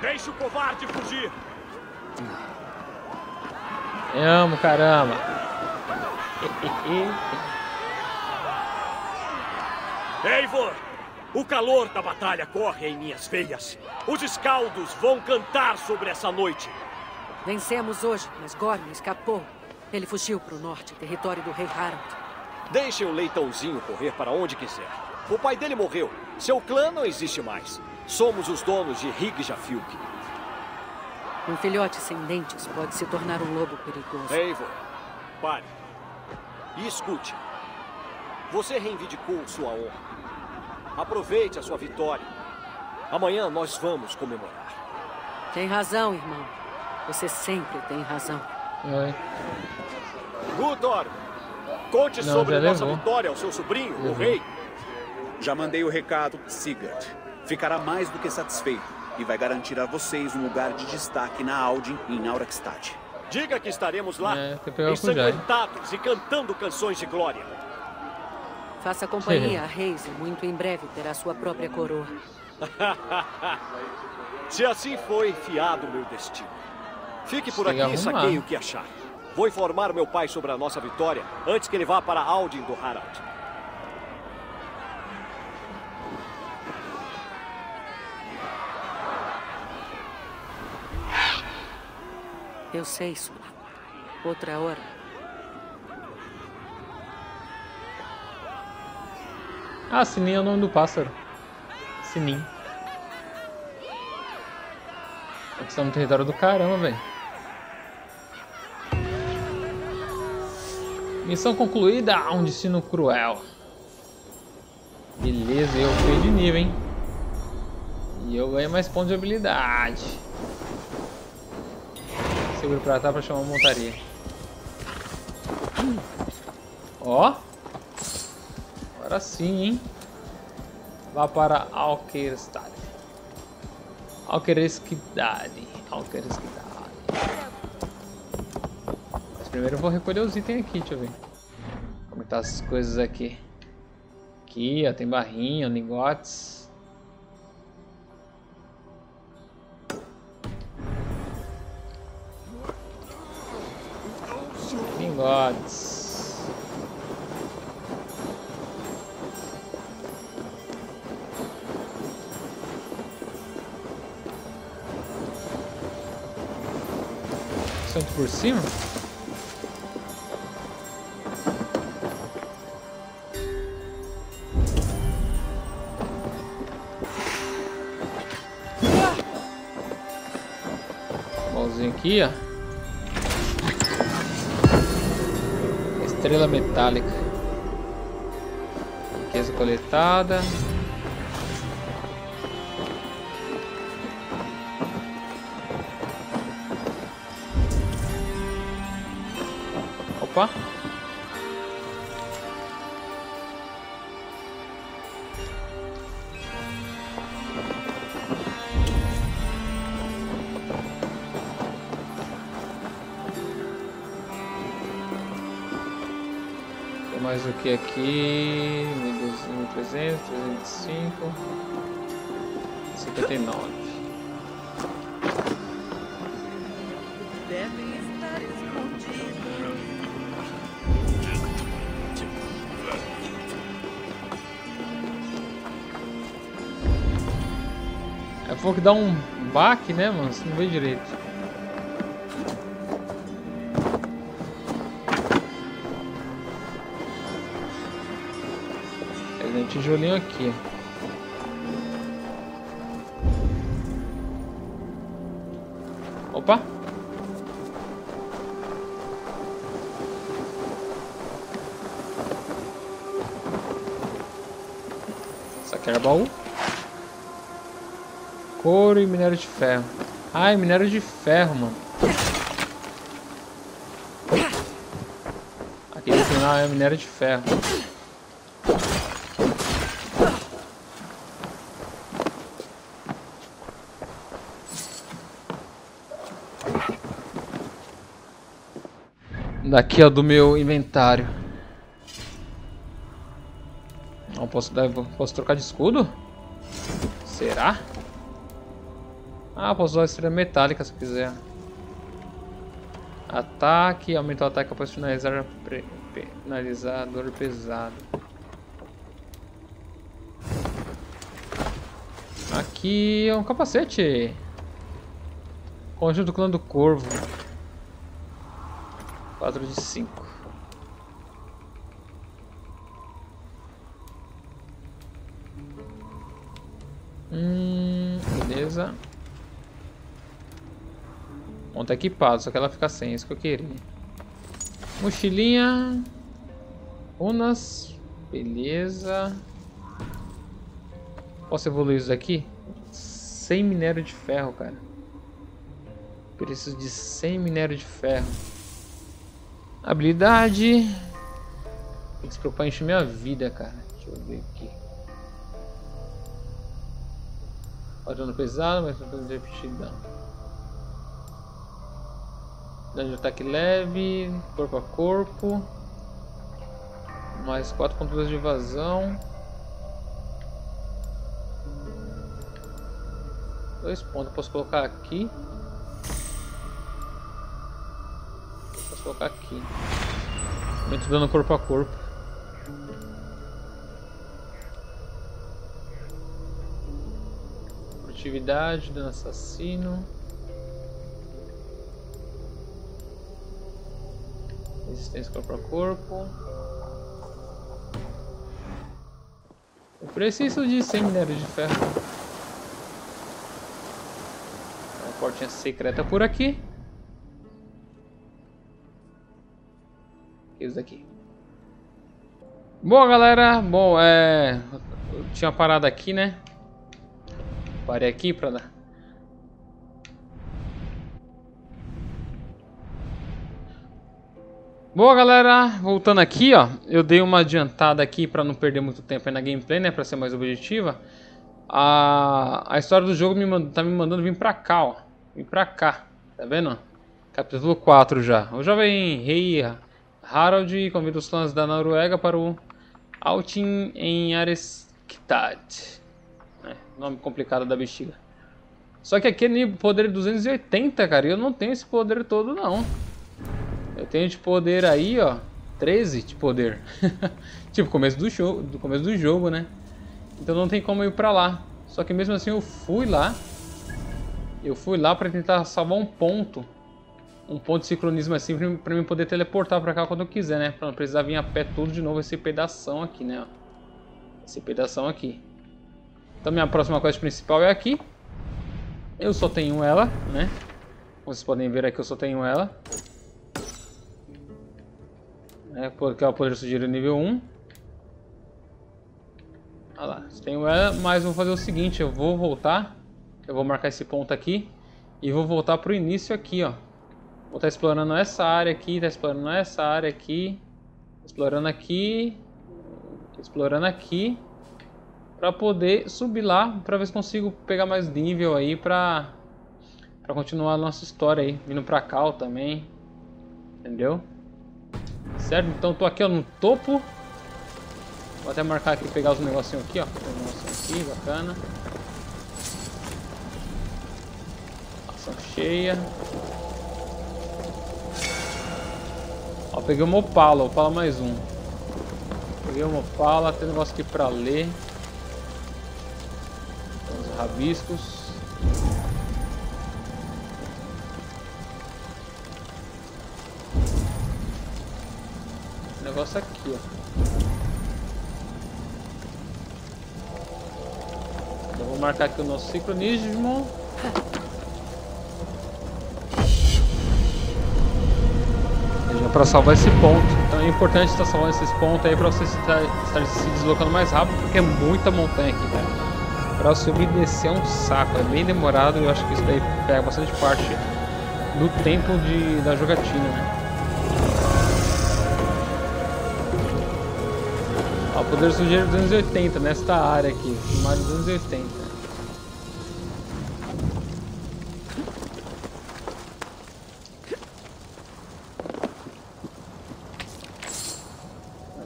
Deixa o covarde fugir! Eu amo, caramba! Eivor! O calor da batalha corre em minhas veias. Os escaldos vão cantar sobre essa noite. Vencemos hoje, mas Gorm escapou. Ele fugiu para o norte, território do rei Harald. Deixem o leitãozinho correr para onde quiser. O pai dele morreu. Seu clã não existe mais. Somos os donos de Higjafilk. Um filhote sem dentes pode se tornar um lobo perigoso. Eivor, pare. E escute. Você reivindicou sua honra. Aproveite a sua vitória. Amanhã nós vamos comemorar. Tem razão, irmão. Você sempre tem razão. Oi. Guthorn, conte sobre nossa vitória ao seu sobrinho, o rei. Já mandei o recado, Sigurd. Ficará mais do que satisfeito e vai garantir a vocês um lugar de destaque na Alting e em Aurekstad. Diga que estaremos lá, ensanguentados e cantando canções de glória. Faça companhia a reis e muito em breve terá sua própria coroa. Se assim foi, fiado meu destino. Fique por aqui e saquei o que achar. Vou informar meu pai sobre a nossa vitória antes que ele vá para a Alting do Harald. Eu sei, Sul. Outra hora. Ah, Synin é o nome do pássaro. Synin. Aqui está no território do caramba, velho. Missão concluída. Um destino cruel. Beleza, eu fui de nível, hein? E eu ganhei mais pontos de habilidade. Seguro pra cá pra chamar uma montaria. Ó. Agora sim, hein. Vá para Aurekstad. Mas primeiro eu vou recolher os itens aqui, deixa eu ver. Vou comentar essas coisas aqui. Aqui, ó, tem barrinha, lingotes. Lingotes. Santo por cima. Mãozinha aqui, ó. Estrela metálica. Riqueza coletada. Opa. Mais o que aqui? 1.300, 305, 59. Deve estar escondido. É pouco que dá um baque, né, mano? Você não vê direito. Tijolinho aqui. Opa! Isso aqui era baú. Couro e minério de ferro. Ai, minério de ferro, mano. Aqui no final é minério de ferro. Daqui, ó, do meu inventário. Não posso trocar de escudo? Será? Ah, posso usar a estrela metálica se quiser. Ataque, aumentou o ataque após finalizar penalizador pesado. Aqui é um capacete. Conjunto do clã do corvo. 4 de 5. Beleza. Bom, tá equipado, só que ela fica sem, isso que eu queria. Mochilinha. Unas. Beleza. Posso evoluir isso daqui? 100 minério de ferro, cara. Preciso de 100 minério de ferro. Habilidade. Tem que se preocupar em encher minha vida, cara. Deixa eu ver aqui. Padrão pesado, mas não precisa de repetidão. Dano de ataque leve, corpo a corpo. Mais 4.2 de evasão. 2 pontos, posso colocar aqui. Vou colocar aqui. Muito dano corpo a corpo. Furtividade, dano assassino. Resistência corpo a corpo. Eu preciso de 100 minérios de ferro. Uma portinha secreta por aqui. Aqui. Bom, galera, bom, eu tinha parado aqui, né? Parei aqui pra dar. Bom, galera, voltando aqui, ó, eu dei uma adiantada aqui pra não perder muito tempo aí na gameplay, né? Pra ser mais objetiva. A história do jogo tá me mandando vir pra cá, ó. Vim pra cá, tá vendo? Capítulo 4 já. O jovem rei Harald convida os clãs da Noruega para o Alting em Aurekstad. Nome complicado da bexiga. Só que aqui é poder 280, cara. E eu não tenho esse poder todo, não. Eu tenho de poder aí, ó. 13 de poder. Tipo, começo do jogo, né? Então não tem como eu ir pra lá. Só que mesmo assim eu fui lá. Eu fui lá pra tentar salvar um ponto. Um ponto de sincronismo assim pra mim poder teleportar pra cá quando eu quiser, né? Pra não precisar vir a pé tudo de novo esse pedação aqui, né? Esse pedação aqui. Então minha próxima quest principal é aqui. Eu só tenho ela, né? Como vocês podem ver aqui, eu só tenho ela. É porque é o poder sujeira nível 1. Olha lá, tenho ela, mas vou fazer o seguinte, eu vou voltar. Eu vou marcar esse ponto aqui e vou voltar pro início aqui, ó. Vou estar explorando essa área aqui, tá explorando essa área aqui, explorando aqui, explorando aqui, pra poder subir lá, pra ver se consigo pegar mais nível aí pra continuar a nossa história aí, vindo pra cá também, entendeu? Certo? Então tô aqui, ó, no topo. Vou até marcar aqui, pegar os negocinhos aqui, ó. Pegar os negocinhos aqui, bacana. Ação cheia. Ó, peguei uma opala, opala mais um. Peguei uma opala, tem um negócio aqui pra ler. Tem uns rabiscos. Esse negócio aqui, ó. Eu vou marcar aqui o nosso sincronismo. Para salvar esse ponto, então é importante estar salvando esses pontos aí para você estar se deslocando mais rápido, porque é muita montanha aqui, cara. Para subir e descer é um saco, é bem demorado. Eu acho que isso daí pega bastante parte do tempo da jogatina, né? Ó, o poder sujeira 280 nesta área aqui, mais 280.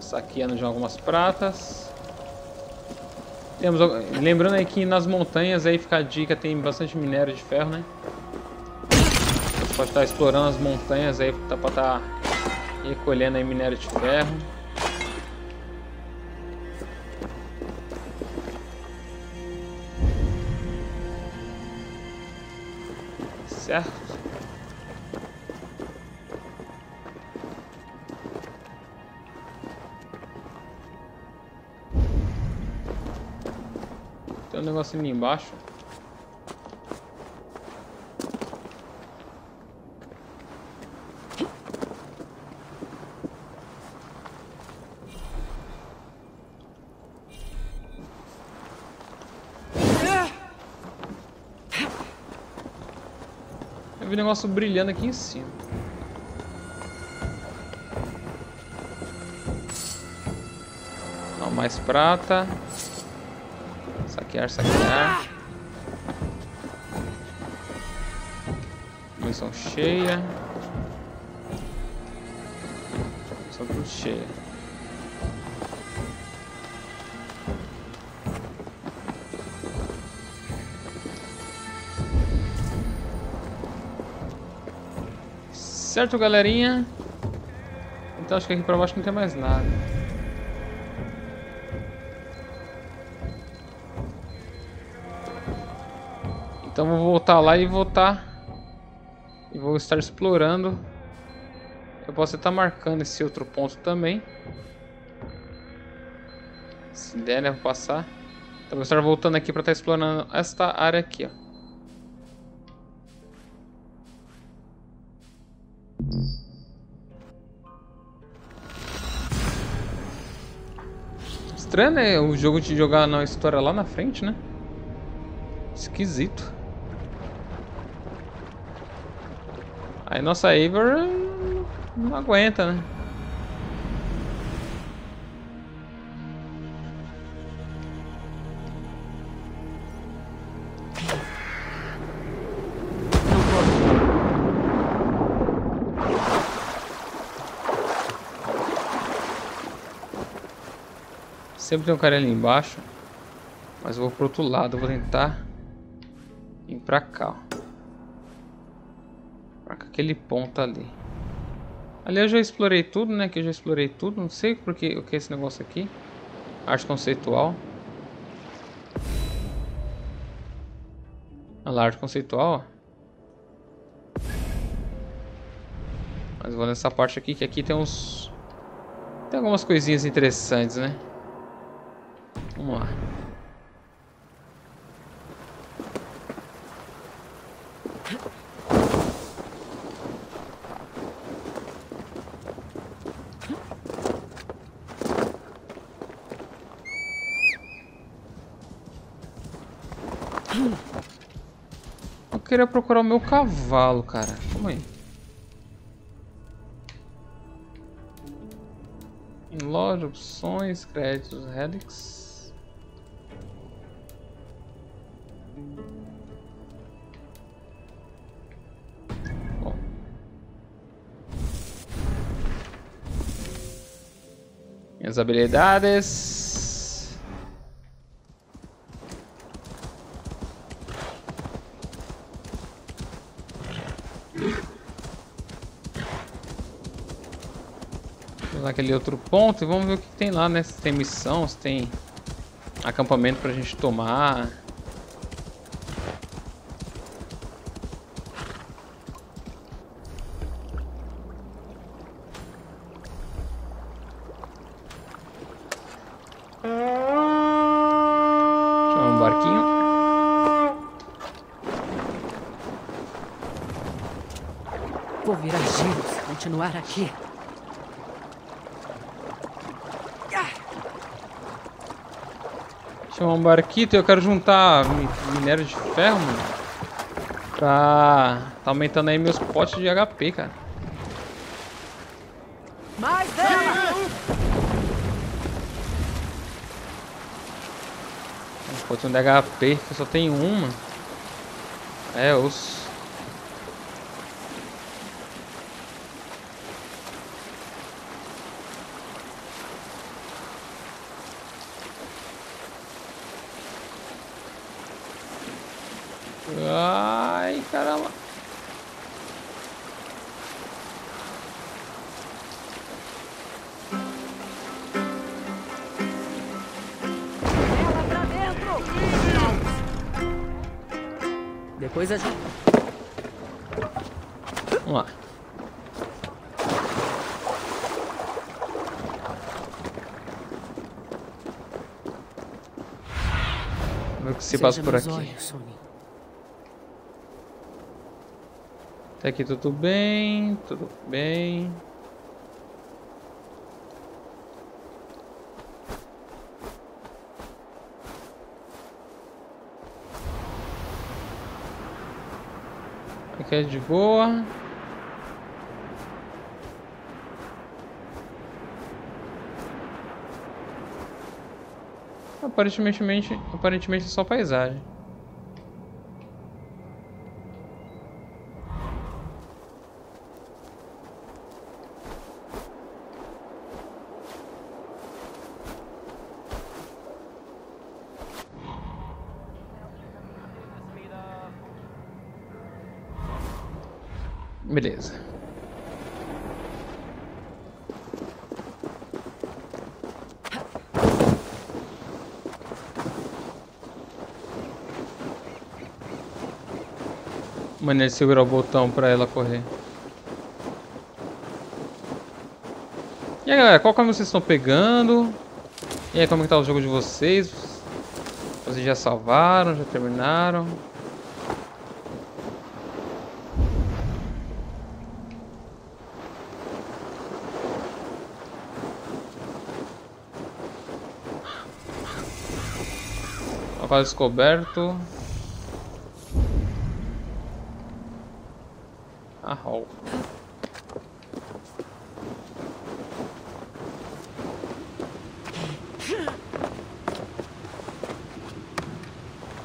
Saqueando já algumas pratas. Temos, lembrando aí que nas montanhas aí fica a dica, tem bastante minério de ferro, né? Você pode estar explorando as montanhas aí para estar recolhendo aí minério de ferro. Certo? Um negocinho ali embaixo. Eu vi um negócio brilhando aqui em cima. Não, mais prata. Saquear, saquear. Munição cheia. Munição tudo cheia. Certo, galerinha? Então acho que aqui pra baixo não tem mais nada. Então vou voltar lá e vou estar explorando. Eu posso estar marcando esse outro ponto também. Se der, né, vou passar. Então vou estar voltando aqui para estar explorando esta área aqui, ó. Estranho, né, o jogo de jogar na história lá na frente, né? Esquisito. Aí nossa Eivor não aguenta, né? Sempre tem um cara ali embaixo, mas eu vou pro outro lado, vou tentar ir pra cá, ó. Aquele ponto ali. Ali eu já explorei tudo, né? Que eu já explorei tudo. Não sei porque o que é esse negócio aqui. Arte conceitual. Olha lá, arte conceitual, ó. Mas vou nessa parte aqui, que aqui tem uns... Tem algumas coisinhas interessantes, né? Vamos lá. Eu queria procurar o meu cavalo, cara. Calma aí. Em loja, opções, créditos, relics. Bom. Minhas habilidades. Aquele outro ponto e vamos ver o que tem lá, né? Se tem missão, se tem acampamento pra gente tomar. Chama um barquinho. Vou virar giros, continuar aqui. Chamar um barquito e eu quero juntar minério de ferro, mano. Tá aumentando aí meus potes de HP, cara. Mais dela! Um potinho de HP, que eu só tenho uma. É, osso. Ai, caramba. Ela pra dentro. Depois a gente... Vamos lá. Vamos ver o que se passa por aqui. Aqui tudo bem, tudo bem. Aqui é de boa. Aparentemente é só paisagem. Beleza. Mano, ele segura o botão pra ela correr. E aí, galera, qual caminho vocês estão pegando? E aí, como é que tá o jogo de vocês? Vocês já salvaram? Já terminaram? Local descoberto. Ahol.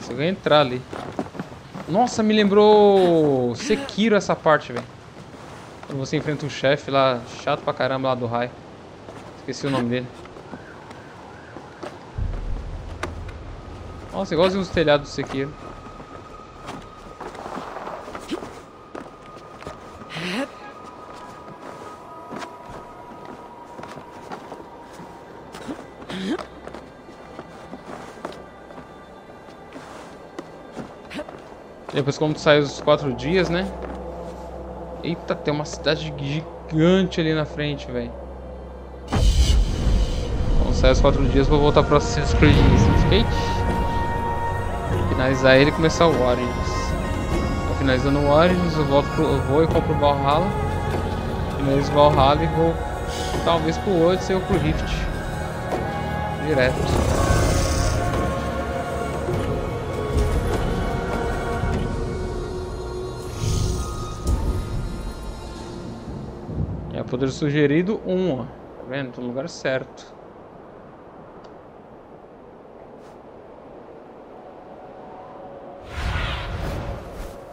Se eu ganhar entrar ali. Nossa, me lembrou Sekiro essa parte, velho. Quando você enfrenta um chefe lá, chato pra caramba lá do raio. Esqueci o nome dele. Nossa, igualzinho os telhados do Sekiro. Depois, como sai os 4 dias, né? Eita, tem uma cidade gigante ali na frente, velho. Quando sai os 4 dias, vou voltar para Assassin's Creed Syndicate. Finalizar ele e começar o Origins. Então, finalizando o Origins, eu vou e compro o Valhalla. Finalizo o Valhalla e vou talvez pro Odyssey ou pro Rift. Direto. Poder sugerido 1, ó. Tá vendo? Tô no lugar certo.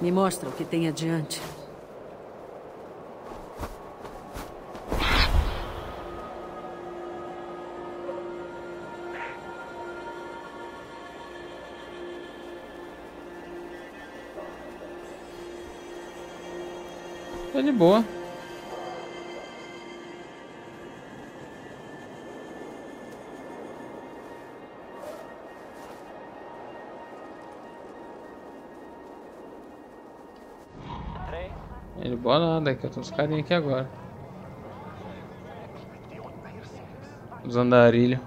Me mostra o que tem adiante. Tá de boa. De boa nada, que eu tô uns carinha aqui agora. Os andarilhos.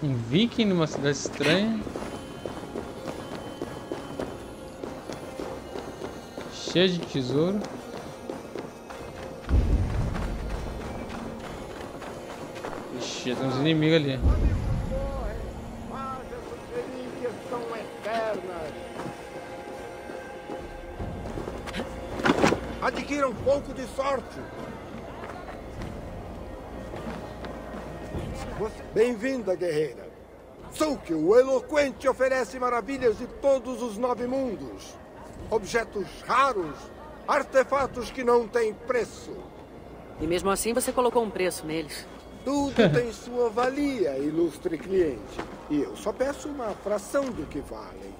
Um viking numa cidade estranha, cheia de tesouro. Ixi, tem uns inimigos ali. Adquira um pouco de sorte. Bem-vinda, guerreira. Sulke, o eloquente, oferece maravilhas de todos os 9 mundos. Objetos raros, artefatos que não têm preço. E mesmo assim você colocou um preço neles. Tudo tem sua valia, ilustre cliente. E eu só peço uma fração do que valem.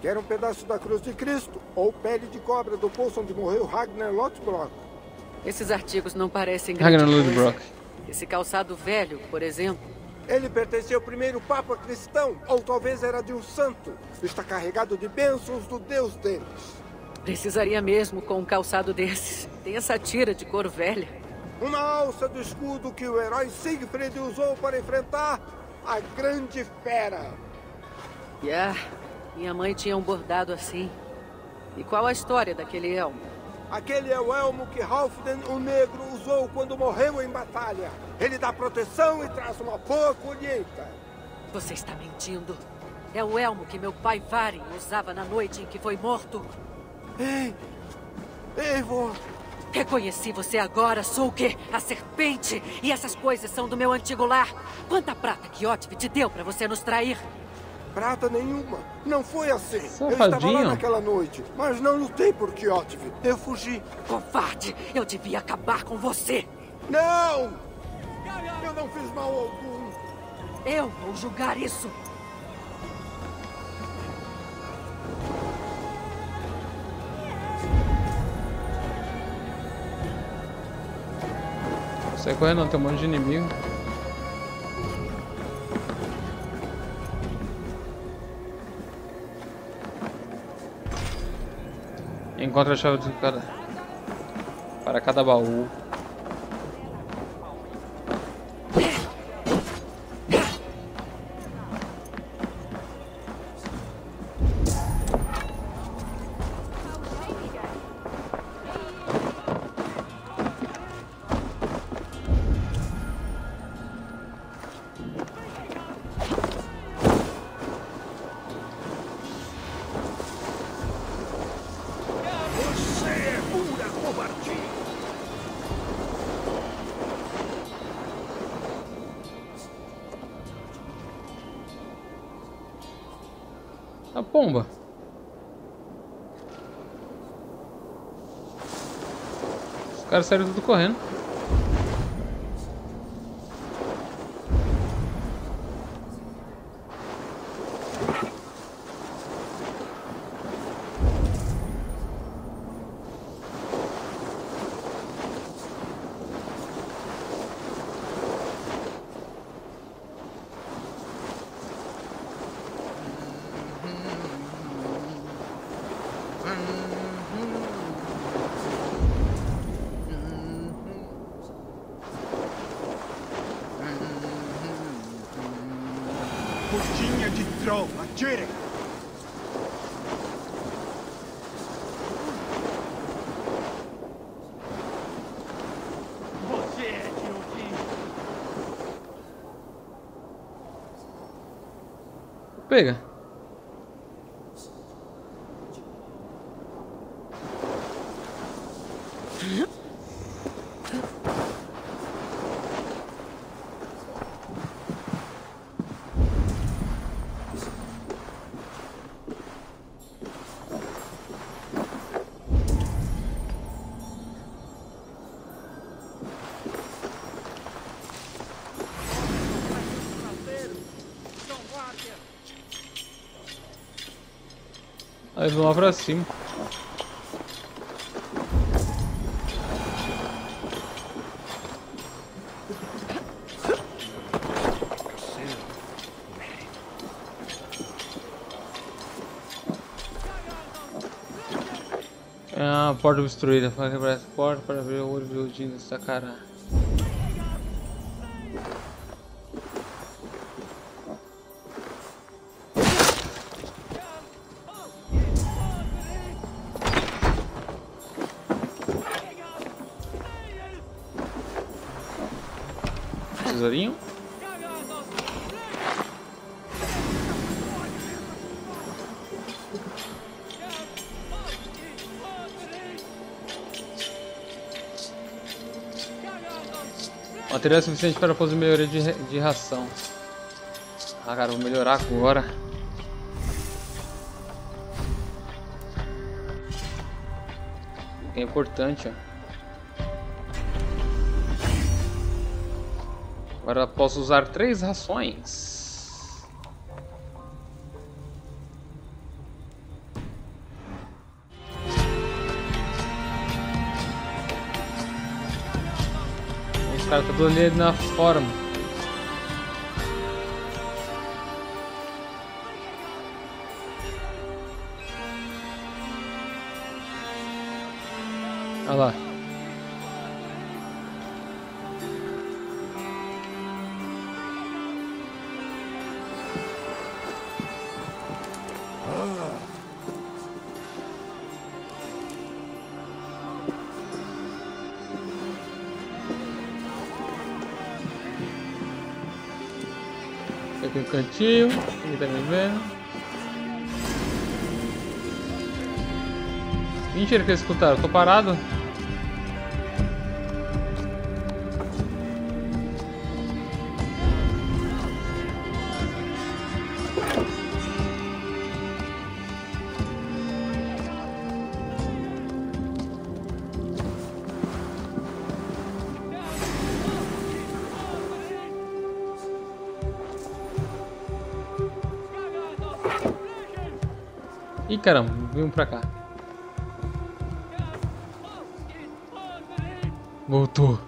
Quer um pedaço da cruz de Cristo ou pele de cobra do poço onde morreu Ragnar Lothbrok? Esses artigos não parecem Ragnar Lothbrok. Esse calçado velho, por exemplo. Ele pertencia ao primeiro papa cristão, ou talvez era de um santo. Está carregado de bênçãos do Deus deles. Precisaria mesmo com um calçado desses. Tem essa tira de couro velha. Uma alça do escudo que o herói Siegfried usou para enfrentar a grande fera. Minha mãe tinha um bordado assim. E qual a história daquele elmo? Aquele é o elmo que Haufden, o negro, usou quando morreu em batalha. Ele dá proteção e traz uma boa colheita. Você está mentindo. É o elmo que meu pai Varen usava na noite em que foi morto. Ei! Eivor! Reconheci você agora, Sulke, a serpente. E essas coisas são do meu antigo lar. Quanta prata que Kjotve te deu para você nos trair? Prata nenhuma. Não foi assim. Safadinho. Eu estava lá naquela noite, mas não lutei por Kjotve. Eu fugi. Covarde! Eu devia acabar com você. Não! Eu não fiz mal algum. Eu vou julgar isso. Não sai correndo, não. Tem um monte de inimigo. Encontra a chave de cada... para cada baú. A pomba. Os caras saíram tudo correndo. Putinha de troll, atirem! Você é de ouvir! Pega! Aí vão lá pra cima. É uma porta obstruída. Fala quebrar essa porta para ver o olho verdinho dessa cara. Tesourinho. Material suficiente para fazer melhoria de ração. Ah, cara, vou melhorar agora. É importante, ó. Agora posso usar 3 rações. Os caras estão olhando na forma. Olha lá. Aqui um cantinho, ele tá me vendo. Mentira que eles escutaram, eu tô parado. Ih, caramba, vimos pra cá. Voltou.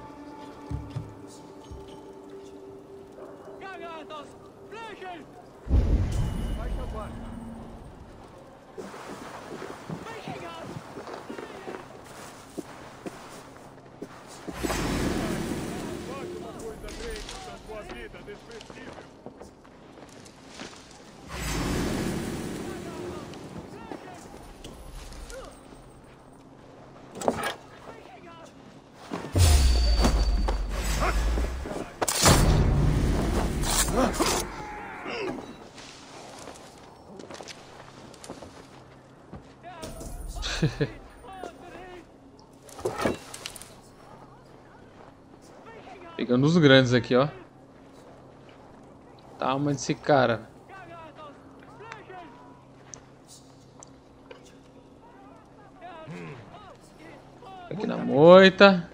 Pegando os grandes aqui, ó. Tá, mas esse cara. Aqui na moita.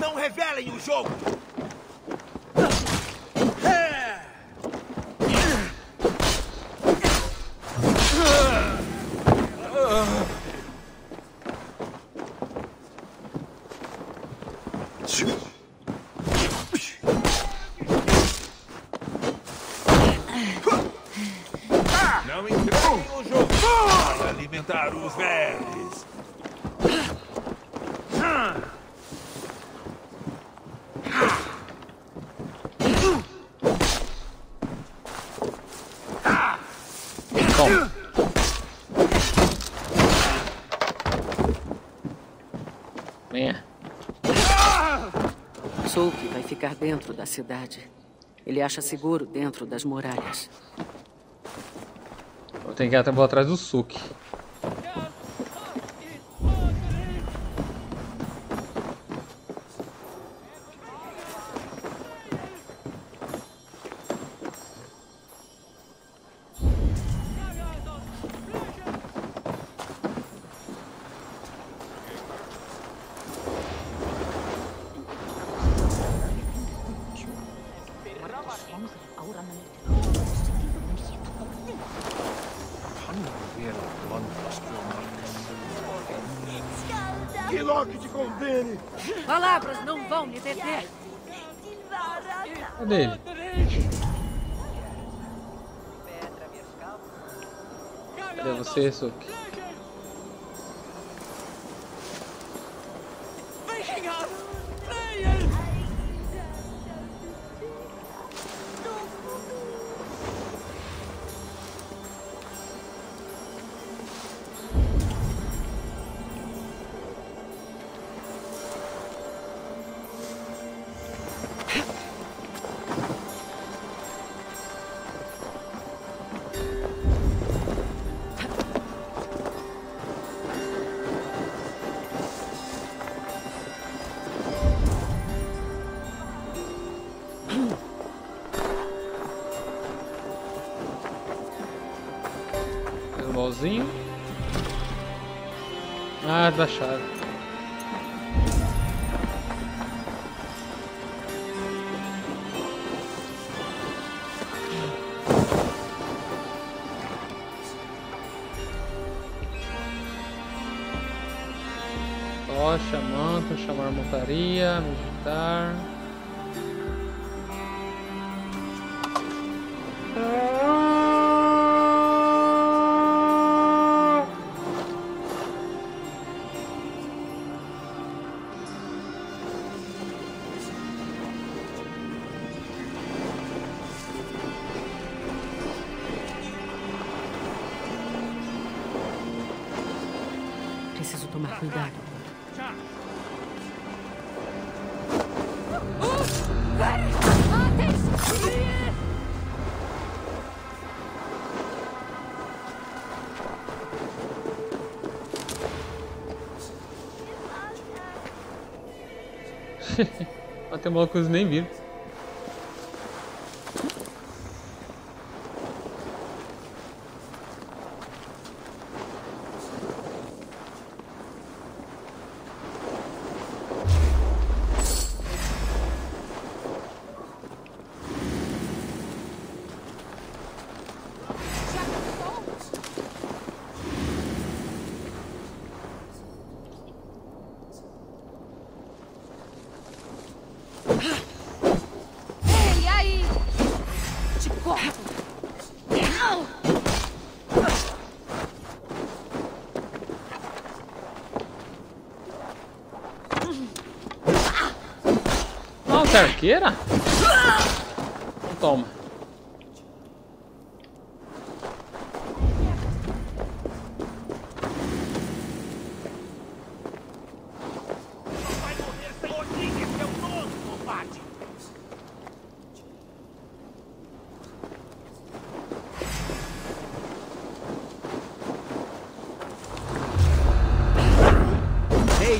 Não revelem o jogo! Não entreguem o jogo para alimentar os vermes! Sulke vai ficar dentro da cidade. Ele acha seguro dentro das muralhas. Eu tenho que ir até atrás do Sulke. Que Loki te condene! Palavras não vão me deter! Cadê ele? Cadê você, Sulke? Ah, baixado. Tocha, manto, chamar montaria, meditar. Preciso tomar cuidado. Até uma coisa nem vi. Nossa, arqueira? Então toma.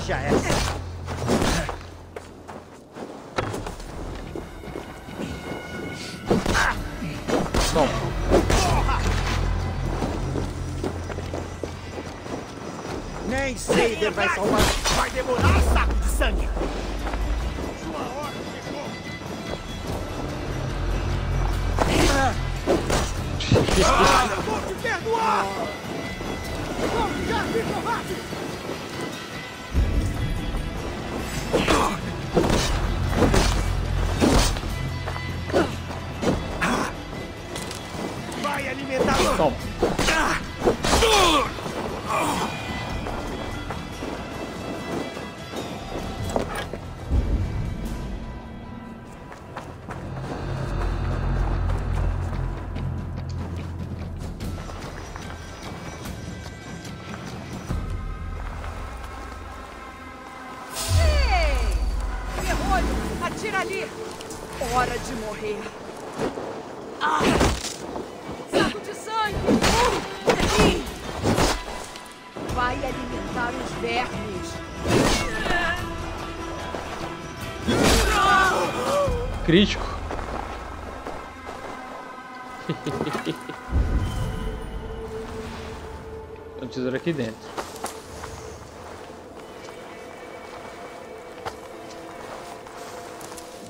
já é. Bom. Nem Seider vai salvar. Vai demorar um saco de sangue. Ah, eu vou te perdoar! Vamos já, me covarde! Vai alimentar o... Toma! Crítico. Tem um tesouro aqui dentro.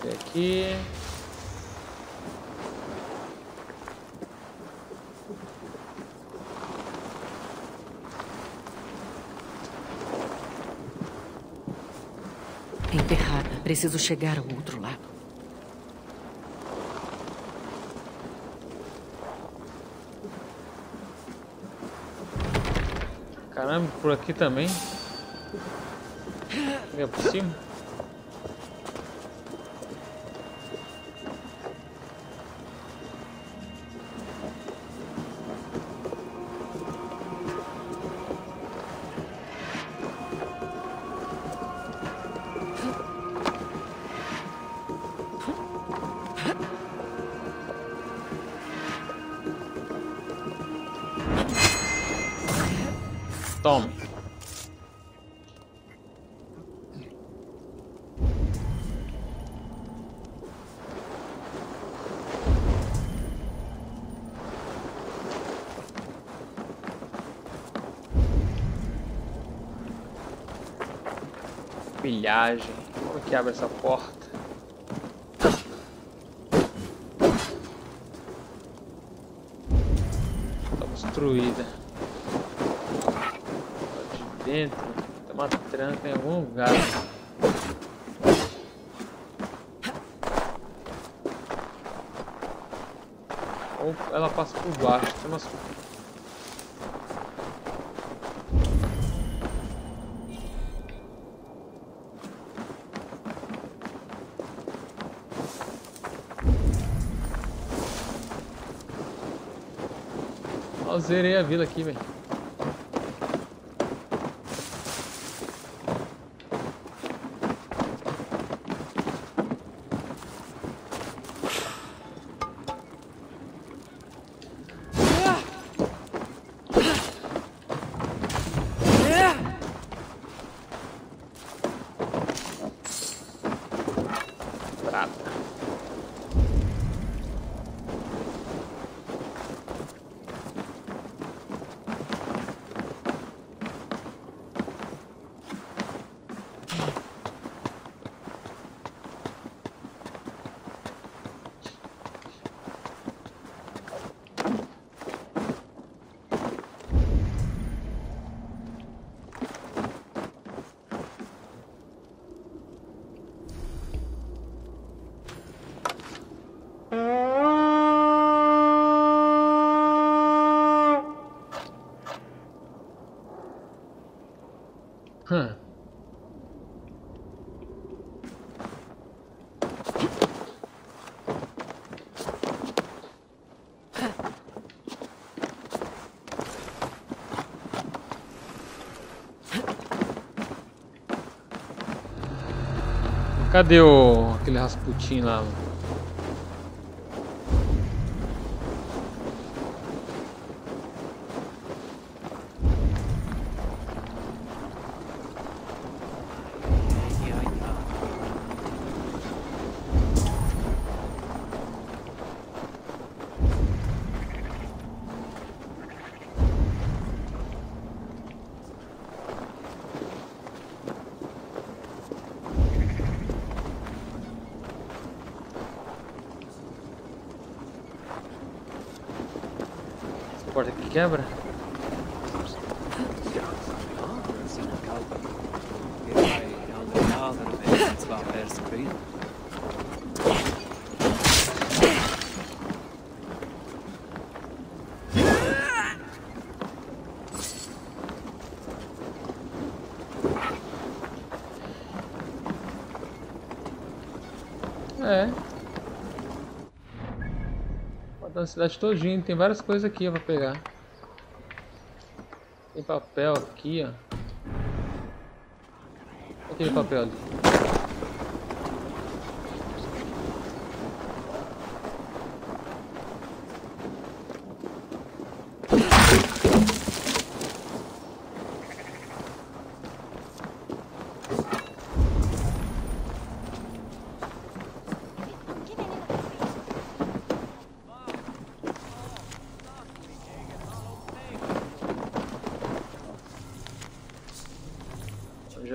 Até aqui. Emperrada. Preciso chegar ao outro lado. Caramba, por aqui também. É por cima. Tome. Pilhagem. Como que abre essa porta? Tá obstruída. Dentro, tá uma tranca em algum lugar. Ou ela passa por baixo. Tem umas... Eu zerei a vila aqui, velho. Cadê aquele Rasputin lá? porta que quebra. A cidade todinha, tem várias coisas aqui para pegar. Tem papel aqui, ó. Aquele papel ali.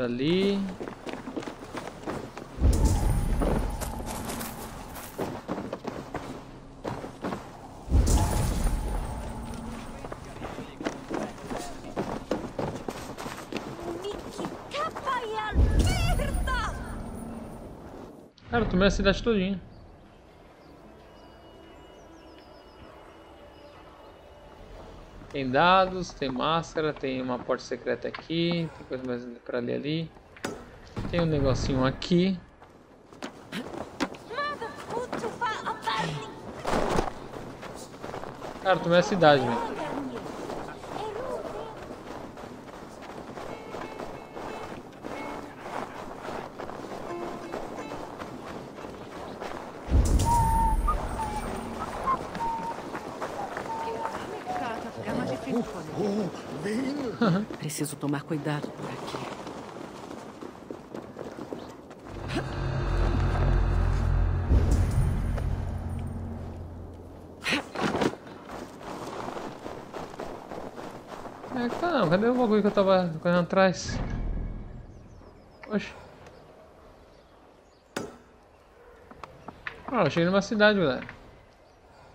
Ali. Cara, eu tomei a cidade todinha. Tem dados, tem máscara, tem uma porta secreta aqui, tem coisa mais pra ler ali. Tem um negocinho aqui. Cara, tomei a cidade, velho. Preciso tomar cuidado por aqui. É, caramba, cadê o bagulho que eu tava correndo atrás? Oxe. Ah, eu cheguei numa cidade, galera.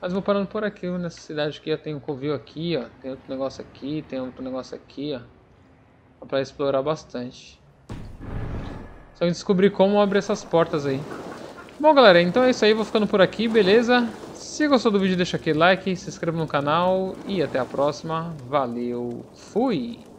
Mas vou parando por aqui, nessa cidade aqui, ó, tem um covil aqui, ó, tem outro negócio aqui, ó. Pra explorar bastante. Só descobrir como abrir essas portas aí. Bom, galera, então é isso aí. Vou ficando por aqui, beleza? Se gostou do vídeo, deixa aquele like, se inscreva no canal e até a próxima. Valeu, fui!